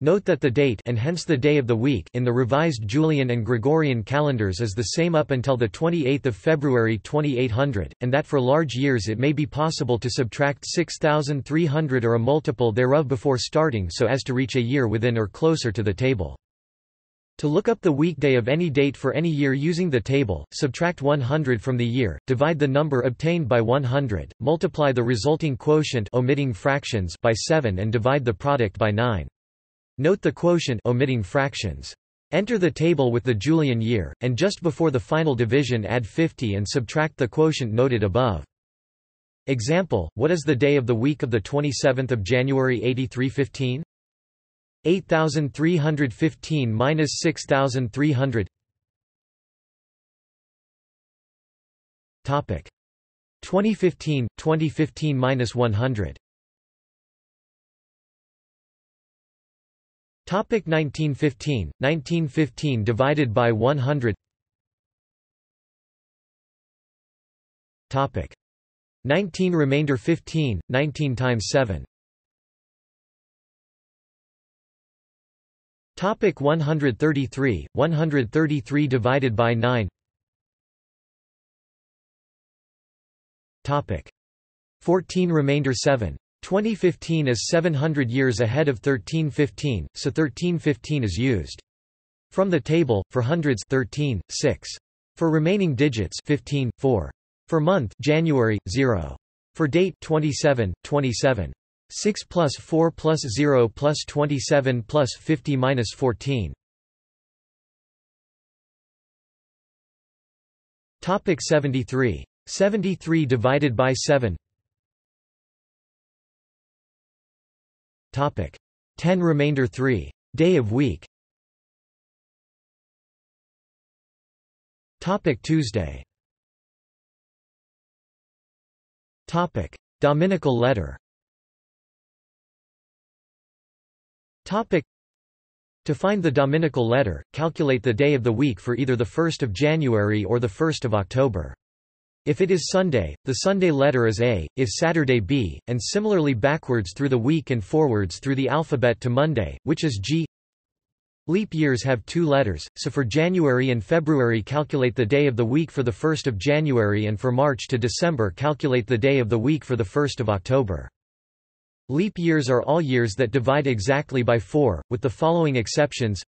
Note that the date and hence the day of the week in the revised Julian and Gregorian calendars is the same up until the twenty-eighth of February twenty-eight hundred, and that for large years it may be possible to subtract six thousand three hundred or a multiple thereof before starting so as to reach a year within or closer to the table. To look up the weekday of any date for any year using the table, subtract one hundred from the year, divide the number obtained by one hundred, multiply the resulting quotient omitting fractions by seven and divide the product by nine. Note the quotient omitting fractions. Enter the table with the Julian year, and just before the final division add fifty and subtract the quotient noted above. Example: What is the day of the week of the twenty-seventh of January eighty-three fifteen? eight thousand three hundred fifteen minus six thousand three hundred. Topic: twenty fifteen, twenty fifteen minus one hundred. Topic: nineteen fifteen, nineteen fifteen divided by one hundred. Topic: nineteen remainder fifteen, nineteen times seven. Topic: one hundred thirty-three, one hundred thirty-three divided by nine. fourteen Remainder seven. twenty fifteen is seven hundred years ahead of thirteen fifteen, so thirteen fifteen is used. From the table, for hundreds thirteen, six. For remaining digits fifteen, four. For month January, zero. For date twenty-seven, twenty-seven. six plus four plus zero plus twenty-seven plus fifty minus fourteen. Topic seventy-three. seventy-three divided by seven. Topic ten Remainder three. Day of week. Topic Tuesday. Topic Dominical letter. Topic To find the Dominical letter, calculate the day of the week for either the first of January or the first of October. If it is Sunday, the Sunday letter is A, if Saturday B, and similarly backwards through the week and forwards through the alphabet to Monday, which is G. Leap years have two letters, so for January and February calculate the day of the week for the first of January and for March to December calculate the day of the week for the first of October. Leap years are all years that divide exactly by four, with the following exceptions.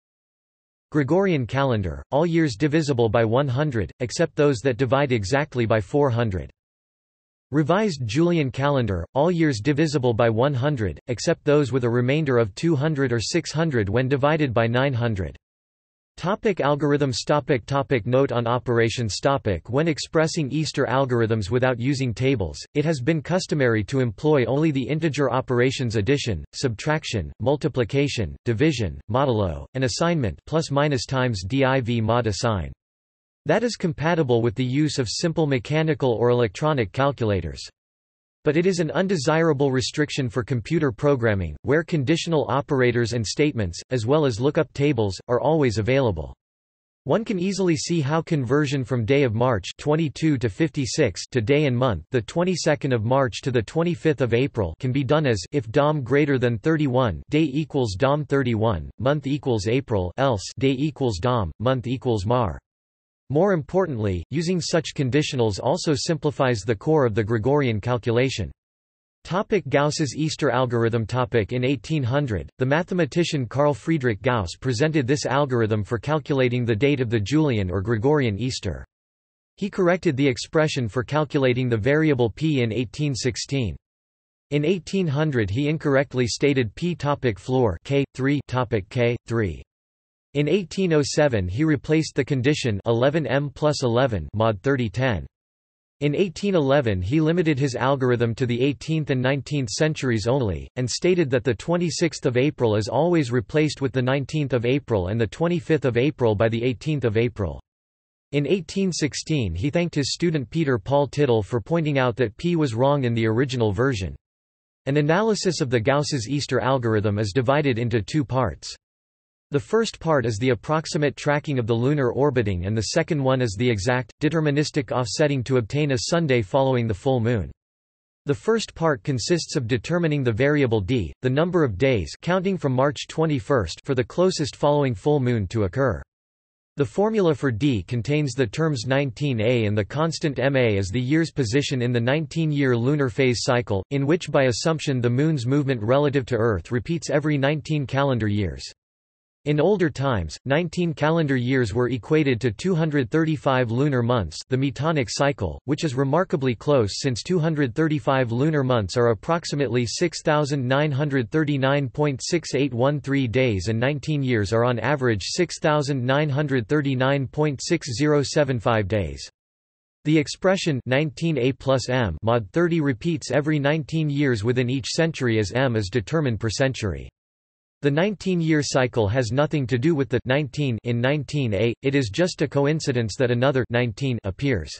Gregorian calendar, all years divisible by one hundred, except those that divide exactly by four hundred. Revised Julian calendar, all years divisible by one hundred, except those with a remainder of two hundred or six hundred when divided by nine hundred. Topic algorithms. Topic topic note on operations. Topic when expressing Easter algorithms without using tables, it has been customary to employ only the integer operations addition, subtraction, multiplication, division, modulo, and assignment plus minus times div mod assign. That is compatible with the use of simple mechanical or electronic calculators. But it is an undesirable restriction for computer programming, where conditional operators and statements, as well as lookup tables, are always available. One can easily see how conversion from day of March twenty-two to fifty-six to day and month, the twenty-second of March to the twenty-fifth of April, can be done as if D O M greater than thirty-one, day equals D O M thirty-one, month equals April, else day equals D O M, month equals M A R. More importantly, using such conditionals also simplifies the core of the Gregorian calculation. Topic Gauss's Easter algorithm. Topic in eighteen hundred, the mathematician Carl Friedrich Gauss presented this algorithm for calculating the date of the Julian or Gregorian Easter. He corrected the expression for calculating the variable p in eighteen sixteen. In eighteen hundred he incorrectly stated p. Topic floor k, three. Topic k, three. In eighteen oh seven he replaced the condition eleven m plus eleven mod thirty ten. In eighteen eleven he limited his algorithm to the eighteenth and nineteenth centuries only, and stated that the twenty-sixth of April is always replaced with the nineteenth of April and the twenty-fifth of April by the eighteenth of April. In eighteen sixteen he thanked his student Peter Paul Tittle for pointing out that P was wrong in the original version. An analysis of the Gauss's Easter algorithm is divided into two parts. The first part is the approximate tracking of the lunar orbiting and the second one is the exact, deterministic offsetting to obtain a Sunday following the full moon. The first part consists of determining the variable d, the number of days counting from March twenty-first for the closest following full moon to occur. The formula for d contains the terms nineteen a and the constant m a as the year's position in the nineteen year lunar phase cycle, in which by assumption the moon's movement relative to Earth repeats every nineteen calendar years. In older times, nineteen calendar years were equated to two hundred thirty-five lunar months, the Metonic cycle, which is remarkably close since two hundred thirty-five lunar months are approximately six thousand nine hundred thirty-nine point six eight one three days and nineteen years are on average six thousand nine hundred thirty-nine point six zero seven five days. The expression nineteen a plus m mod thirty repeats every nineteen years within each century as m is determined per century. The nineteen year cycle has nothing to do with the nineteen in nineteen a, it is just a coincidence that another nineteen appears.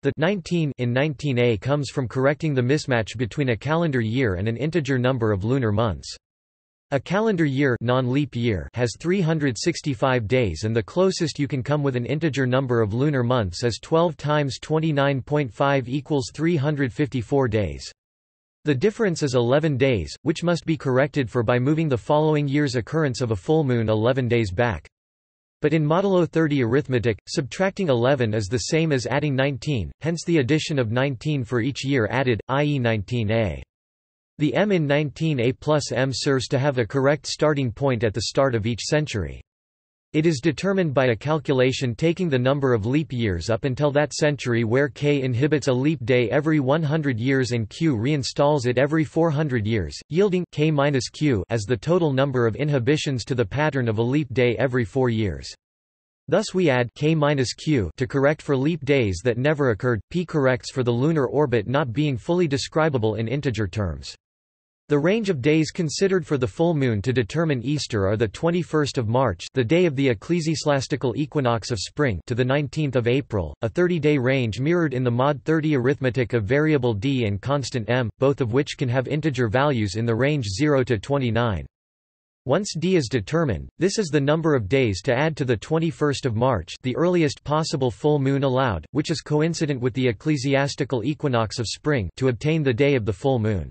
The nineteen in nineteen a comes from correcting the mismatch between a calendar year and an integer number of lunar months. A calendar year, non-leap year has three hundred sixty-five days and the closest you can come with an integer number of lunar months is twelve times twenty-nine point five equals three hundred fifty-four days. The difference is eleven days, which must be corrected for by moving the following year's occurrence of a full moon eleven days back. But in modulo thirty arithmetic, subtracting eleven is the same as adding nineteen, hence the addition of nineteen for each year added, that is nineteen a. The m in nineteen a plus m serves to have a correct starting point at the start of each century. It is determined by a calculation taking the number of leap years up until that century where k inhibits a leap day every one hundred years and q reinstalls it every four hundred years, yielding k minus q as the total number of inhibitions to the pattern of a leap day every four years. Thus we add k minus q to correct for leap days that never occurred. P corrects for the lunar orbit not being fully describable in integer terms. The range of days considered for the full moon to determine Easter are the twenty-first of March, the day of the ecclesiastical equinox of spring, to the nineteenth of April, a thirty-day range mirrored in the mod thirty arithmetic of variable d and constant m, both of which can have integer values in the range zero to twenty-nine. Once d is determined, this is the number of days to add to the twenty-first of March, the earliest possible full moon allowed, which is coincident with the ecclesiastical equinox of spring, to obtain the day of the full moon.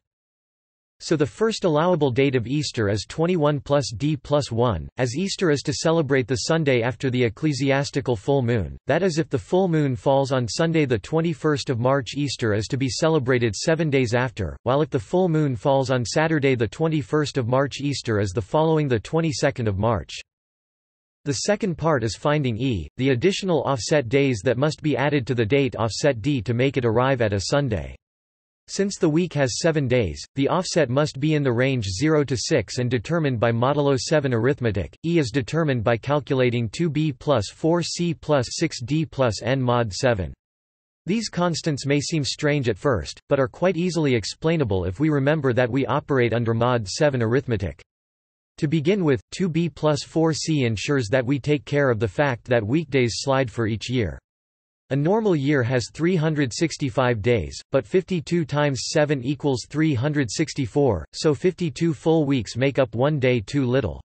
So the first allowable date of Easter is twenty-one plus d plus one, as Easter is to celebrate the Sunday after the ecclesiastical full moon, that is if the full moon falls on Sunday the twenty-first of March. Easter is to be celebrated seven days after, while if the full moon falls on Saturday the twenty-first of March, Easter is the following the twenty-second of March. The second part is finding e, the additional offset days that must be added to the date offset d to make it arrive at a Sunday. Since the week has seven days, the offset must be in the range zero to six and determined by modulo seven arithmetic. E is determined by calculating two b plus four c plus six d plus n mod seven. These constants may seem strange at first, but are quite easily explainable if we remember that we operate under mod seven arithmetic. To begin with, two b plus four c ensures that we take care of the fact that weekdays slide for each year. A normal year has three hundred sixty-five days, but fifty-two times seven equals three hundred sixty-four, so fifty-two full weeks make up one day too little.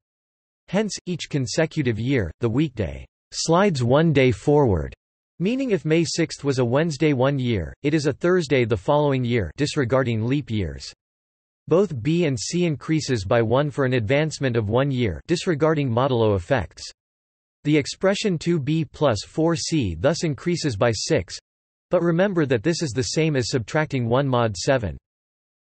Hence, each consecutive year, the weekday slides one day forward, meaning if May sixth was a Wednesday one year, it is a Thursday the following year, disregarding leap years. Both B and C increases by one for an advancement of one year, disregarding modulo effects. The expression two b plus four c thus increases by six, but remember that this is the same as subtracting one mod seven.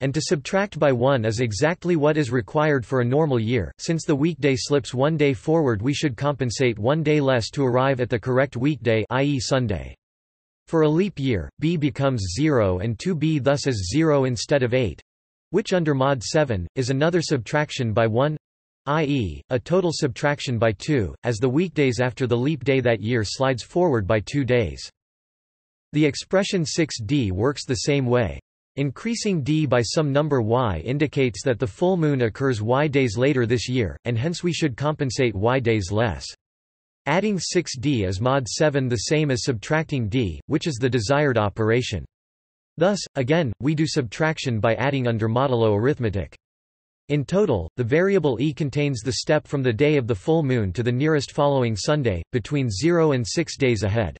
And to subtract by one is exactly what is required for a normal year. Since the weekday slips one day forward, we should compensate one day less to arrive at the correct weekday, that is Sunday. For a leap year, b becomes zero and two b thus is zero instead of eight, which under mod seven, is another subtraction by one, that is, a total subtraction by two, as the weekdays after the leap day that year slides forward by two days. The expression six d works the same way. Increasing d by some number y indicates that the full moon occurs y days later this year, and hence we should compensate y days less. Adding six d is mod seven the same as subtracting d, which is the desired operation. Thus, again, we do subtraction by adding under modulo arithmetic. In total, the variable e contains the step from the day of the full moon to the nearest following Sunday, between zero and six days ahead.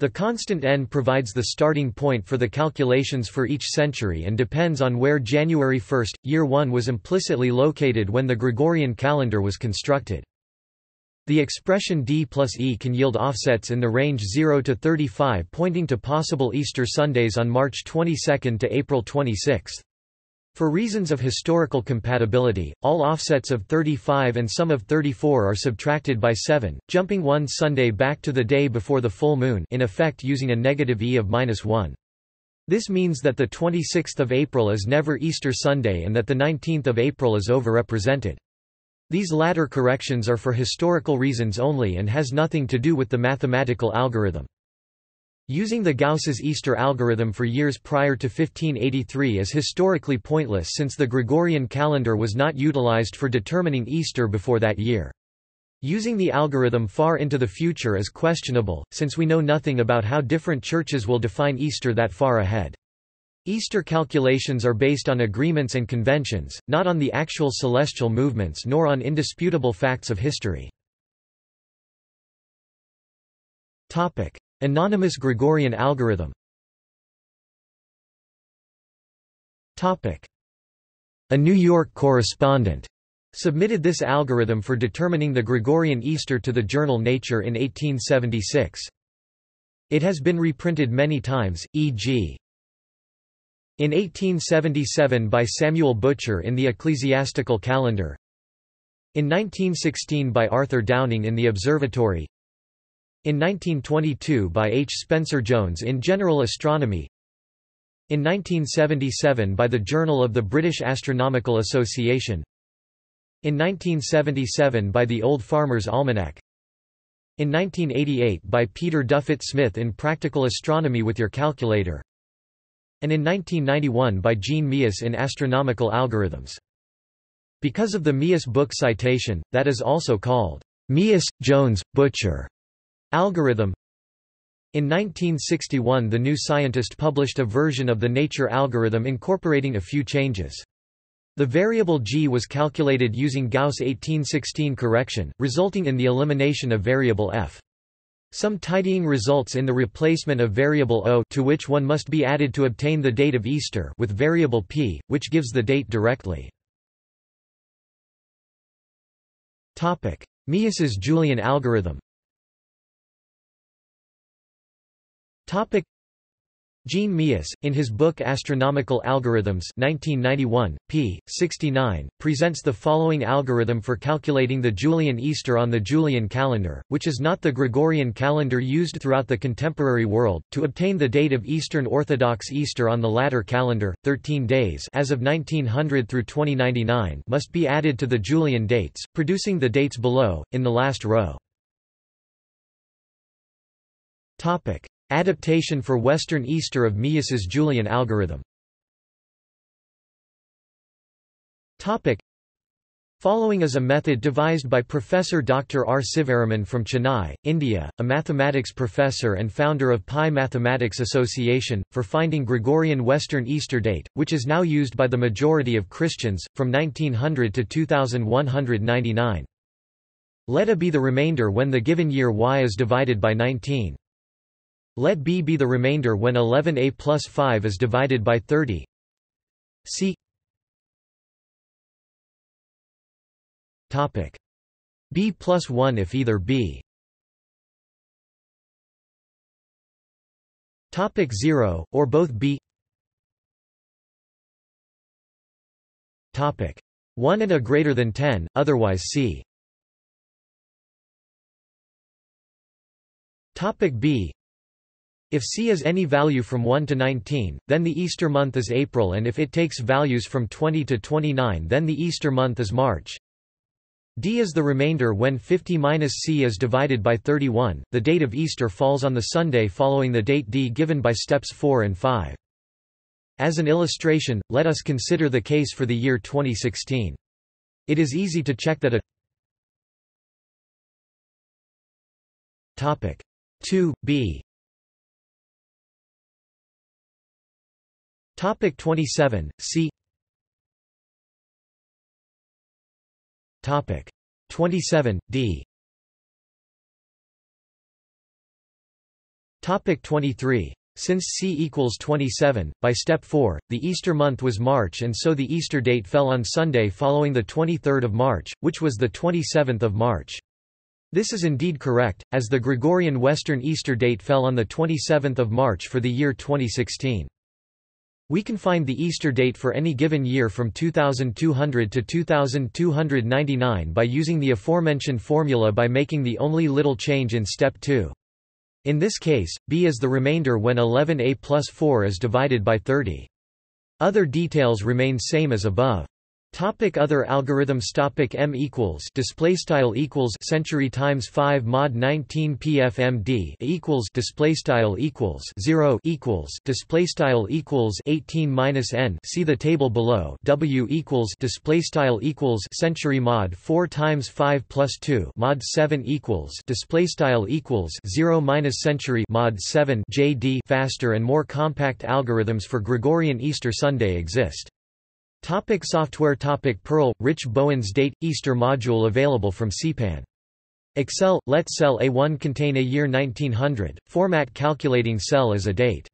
The constant n provides the starting point for the calculations for each century and depends on where January first, year one was implicitly located when the Gregorian calendar was constructed. The expression d plus e can yield offsets in the range zero to thirty-five, pointing to possible Easter Sundays on March twenty-second to April twenty-sixth. For reasons of historical compatibility, all offsets of thirty-five and some of thirty-four are subtracted by seven, jumping one Sunday back to the day before the full moon, in effect using a negative e of minus one. This means that the twenty-sixth of April is never Easter Sunday and that the nineteenth of April is overrepresented. These latter corrections are for historical reasons only and has nothing to do with the mathematical algorithm. Using the Gauss's Easter algorithm for years prior to fifteen eighty-three is historically pointless since the Gregorian calendar was not utilized for determining Easter before that year. Using the algorithm far into the future is questionable, since we know nothing about how different churches will define Easter that far ahead. Easter calculations are based on agreements and conventions, not on the actual celestial movements nor on indisputable facts of history. Anonymous Gregorian algorithm. A New York correspondent submitted this algorithm for determining the Gregorian Easter to the journal Nature in eighteen seventy-six. It has been reprinted many times, for example in eighteen seventy-seven by Samuel Butcher in the Ecclesiastical Calendar, in nineteen sixteen by Arthur Downing in the Observatory, in nineteen twenty-two by H. Spencer Jones in General Astronomy, in nineteen seventy-seven by the Journal of the British Astronomical Association, in nineteen seventy-seven by the Old Farmer's Almanac, in nineteen eighty-eight by Peter Duffett Smith in Practical Astronomy with Your Calculator, and in nineteen ninety-one by Jean Meeus in Astronomical Algorithms. Because of the Meeus book citation, that is also called Meeus, Jones, Butcher algorithm. In nineteen sixty-one the New Scientist published a version of the Nature algorithm incorporating a few changes. The variable g was calculated using Gauss' eighteen sixteen correction, resulting in the elimination of variable f. Some tidying results in the replacement of variable o, to which one must be added to obtain the date of Easter, with variable p, which gives the date directly. Topic: Meeus's Julian algorithm. Topic: Jean Meeus, in his book Astronomical Algorithms nineteen ninety-one, page sixty-nine, presents the following algorithm for calculating the Julian Easter on the Julian calendar, which is not the Gregorian calendar used throughout the contemporary world, to obtain the date of Eastern Orthodox Easter on the latter calendar. Thirteen days as of nineteen hundred through twenty ninety-nine must be added to the Julian dates, producing the dates below, in the last row. Adaptation for Western Easter of Meeus's Julian algorithm. Topic: Following is a method devised by Professor Doctor R. Sivaraman from Chennai, India, a mathematics professor and founder of Pi Mathematics Association, for finding Gregorian Western Easter date, which is now used by the majority of Christians, from nineteen hundred to two thousand one hundred ninety-nine. Let A be the remainder when the given year y is divided by nineteen. Let b be the remainder when eleven a plus five is divided by thirty. C. Topic: b plus one if either b. Topic: zero or both b. Topic: one and a greater than ten, otherwise c. Topic: b. If c is any value from one to nineteen, then the Easter month is April, and if it takes values from twenty to twenty-nine then the Easter month is March. D is the remainder when fifty minus c is divided by thirty-one, the date of Easter falls on the Sunday following the date d given by steps four and five. As an illustration, let us consider the case for the year twenty sixteen. It is easy to check that a topic two b. Topic twenty-seven c. Topic twenty-seven d. Topic twenty-three. Since c equals twenty-seven, by step four, the Easter month was March, and so the Easter date fell on Sunday following the twenty-third of March, which was the twenty-seventh of March. This is indeed correct, as the Gregorian Western Easter date fell on the twenty-seventh of March for the year twenty sixteen. We can find the Easter date for any given year from two thousand two hundred to two thousand two hundred ninety-nine by using the aforementioned formula by making the only little change in step two. In this case, b is the remainder when eleven a plus four is divided by thirty. Other details remain same as above. Topic: other algorithms. Topic: m equals display style equals century times five mod nineteen pfmd equals display style equals zero equals display style equals eighteen minus n. See the table below. W equals display style equals century mod four times five plus two mod seven equals display style equals zero minus century mod seven jd. Faster and more compact algorithms for Gregorian Easter Sunday exist. Topic: software. Topic: Perl, Rich Bowen's Date, Easter module available from C PAN. Excel, let cell A one contain a year nineteen hundred, format calculating cell as a date.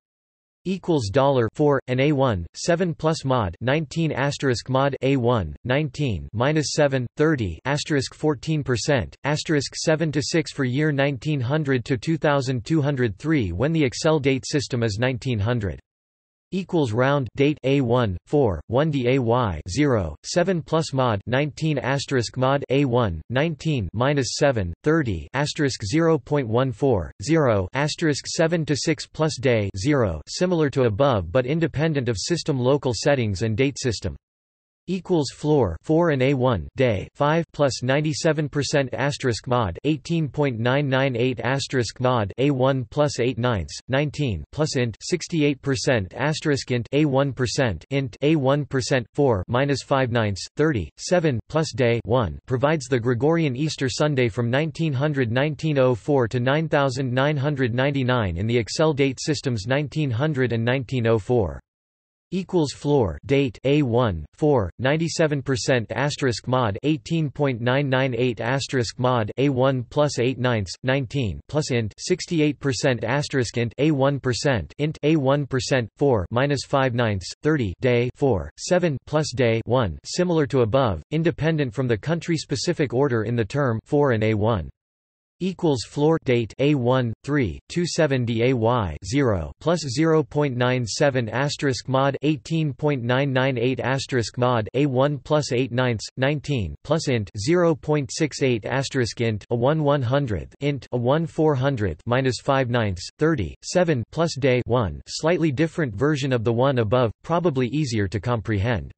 equals dollar four and A one seven plus mod nineteen asterisk mod A one nineteen minus seven thirty asterisk fourteen percent asterisk seven to six for year nineteen hundred to two thousand two hundred three when the Excel date system is nineteen hundred. Equals round date A one four one day zero seven plus mod nineteen asterisk mod A one nineteen minus seven thirty asterisk zero point one four zero asterisk seven to six plus day zero similar to above but independent of system local settings and date system. Equals floor four and A one day five plus ninety-seven percent asterisk mod eighteen point nine nine eight asterisk mod A one plus eight ninths nineteen plus int sixty-eight percent asterisk int A one percent int A one percent four minus five ninths thirty seven plus day one provides the Gregorian Easter Sunday from nineteen hundred nineteen oh four to nine thousand nine hundred ninety-nine in the Excel date systems nineteen hundred and nineteen oh four. Equals floor date A one four ninety-seven percent asterisk mod eighteen point nine nine eight asterisk mod A one plus eight ninths nineteen plus int sixty-eight percent asterisk int A one percent int A one percent four minus five ninths thirty day four seven plus day one similar to above, independent from the country-specific order in the term four and A one. Equals floor date A one three two seventy A Y zero plus zero point nine seven asterisk mod eighteen point nine nine eight asterisk mod A one plus eight ninths nineteen plus int zero point six eight asterisk int a one one hundredth int a one four hundredth minus five ninths thirty seven plus day one slightly different version of the one above, probably easier to comprehend.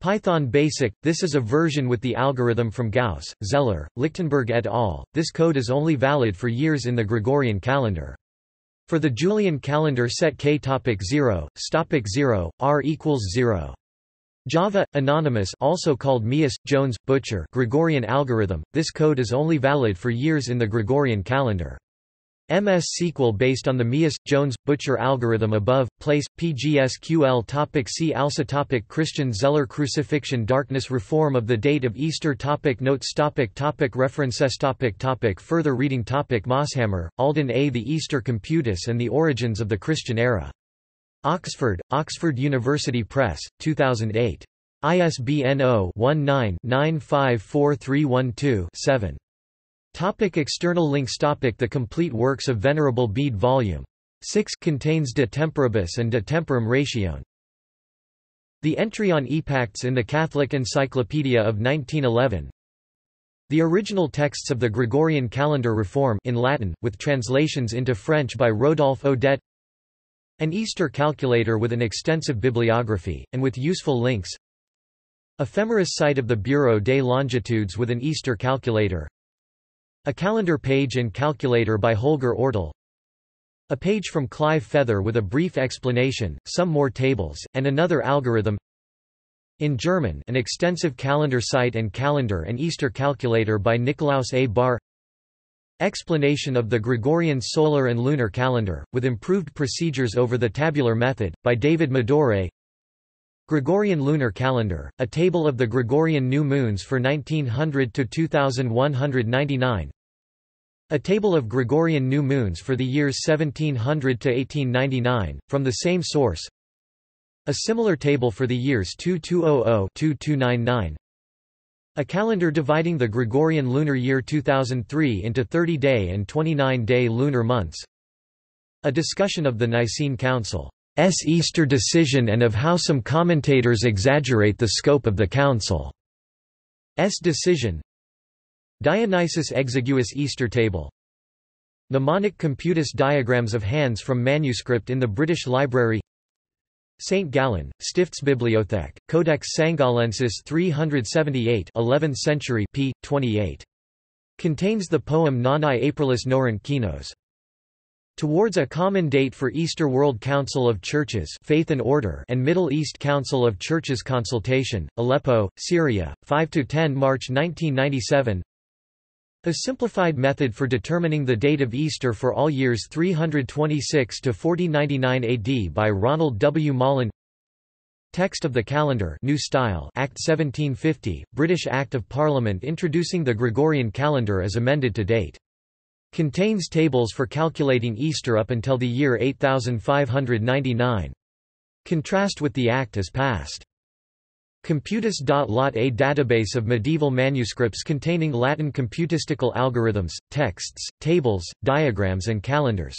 Python Basic, this is a version with the algorithm from Gauss, Zeller, Lichtenberg et al. This code is only valid for years in the Gregorian calendar. For the Julian calendar set K topic zero, topic zero, R equals zero. Java, Anonymous also called Meeus, Jones, Butcher Gregorian algorithm, this code is only valid for years in the Gregorian calendar. M S S Q L based on the Meeus, Jones, Butcher algorithm above, place, P G S Q L topic see also topic Christian Zeller Crucifixion Darkness Reform of the Date of Easter topic Notes topic topic References topic topic Further reading topic Moshammer, Alden A. The Easter Computus and the Origins of the Christian Era. Oxford, Oxford University Press, two thousand eight. I S B N zero one nine nine five four three one two seven. Topic external links topic The complete works of Venerable Bede Volume six contains De Temporibus and De Temporum Ratione. The entry on Epacts in the Catholic Encyclopedia of nineteen eleven. The original texts of the Gregorian Calendar Reform in Latin, with translations into French by Rodolphe Audet. An Easter calculator with an extensive bibliography, and with useful links. Ephemeris site of the Bureau des Longitudes with an Easter calculator. A calendar page and calculator by Holger Ortel. A page from Clive Feather with a brief explanation, some more tables, and another algorithm. In German, an extensive calendar site and calendar and Easter calculator by Nikolaus A. Barr. Explanation of the Gregorian solar and lunar calendar, with improved procedures over the tabular method, by David Medore. Gregorian Lunar Calendar, a table of the Gregorian new moons for nineteen hundred to two thousand one hundred ninety-nine. A table of Gregorian new moons for the years seventeen hundred to eighteen ninety-nine, from the same source. A similar table for the years twenty-two hundred to twenty-two ninety-nine. A calendar dividing the Gregorian lunar year two thousand three into thirty-day and twenty-nine-day lunar months. A discussion of the Nicene Council's Easter decision and of how some commentators exaggerate the scope of the Council's decision. Dionysius Exiguus Easter Table. Mnemonic Computus Diagrams of Hands from Manuscript in the British Library. Saint Gallen, Stiftsbibliothek, Codex Sangallensis three seventy-eight eleventh century p. twenty-eight. Contains the poem Nonnae Aprilis Norant Kinos. Towards a Common Date for Easter World Council of Churches Faith and Order and Middle East Council of Churches Consultation, Aleppo, Syria, five to ten March nineteen ninety-seven. A simplified method for determining the date of Easter for all years three twenty-six to forty ninety-nine A D by Ronald W. Mullen. Text of the Calendar (New Style) Act seventeen fifty, British Act of Parliament introducing the Gregorian calendar as amended to date. Contains tables for calculating Easter up until the year eight thousand five hundred ninety-nine. Contrast with the Act as passed. Computus.Lot, a database of medieval manuscripts containing Latin computistical algorithms, texts, tables, diagrams and calendars.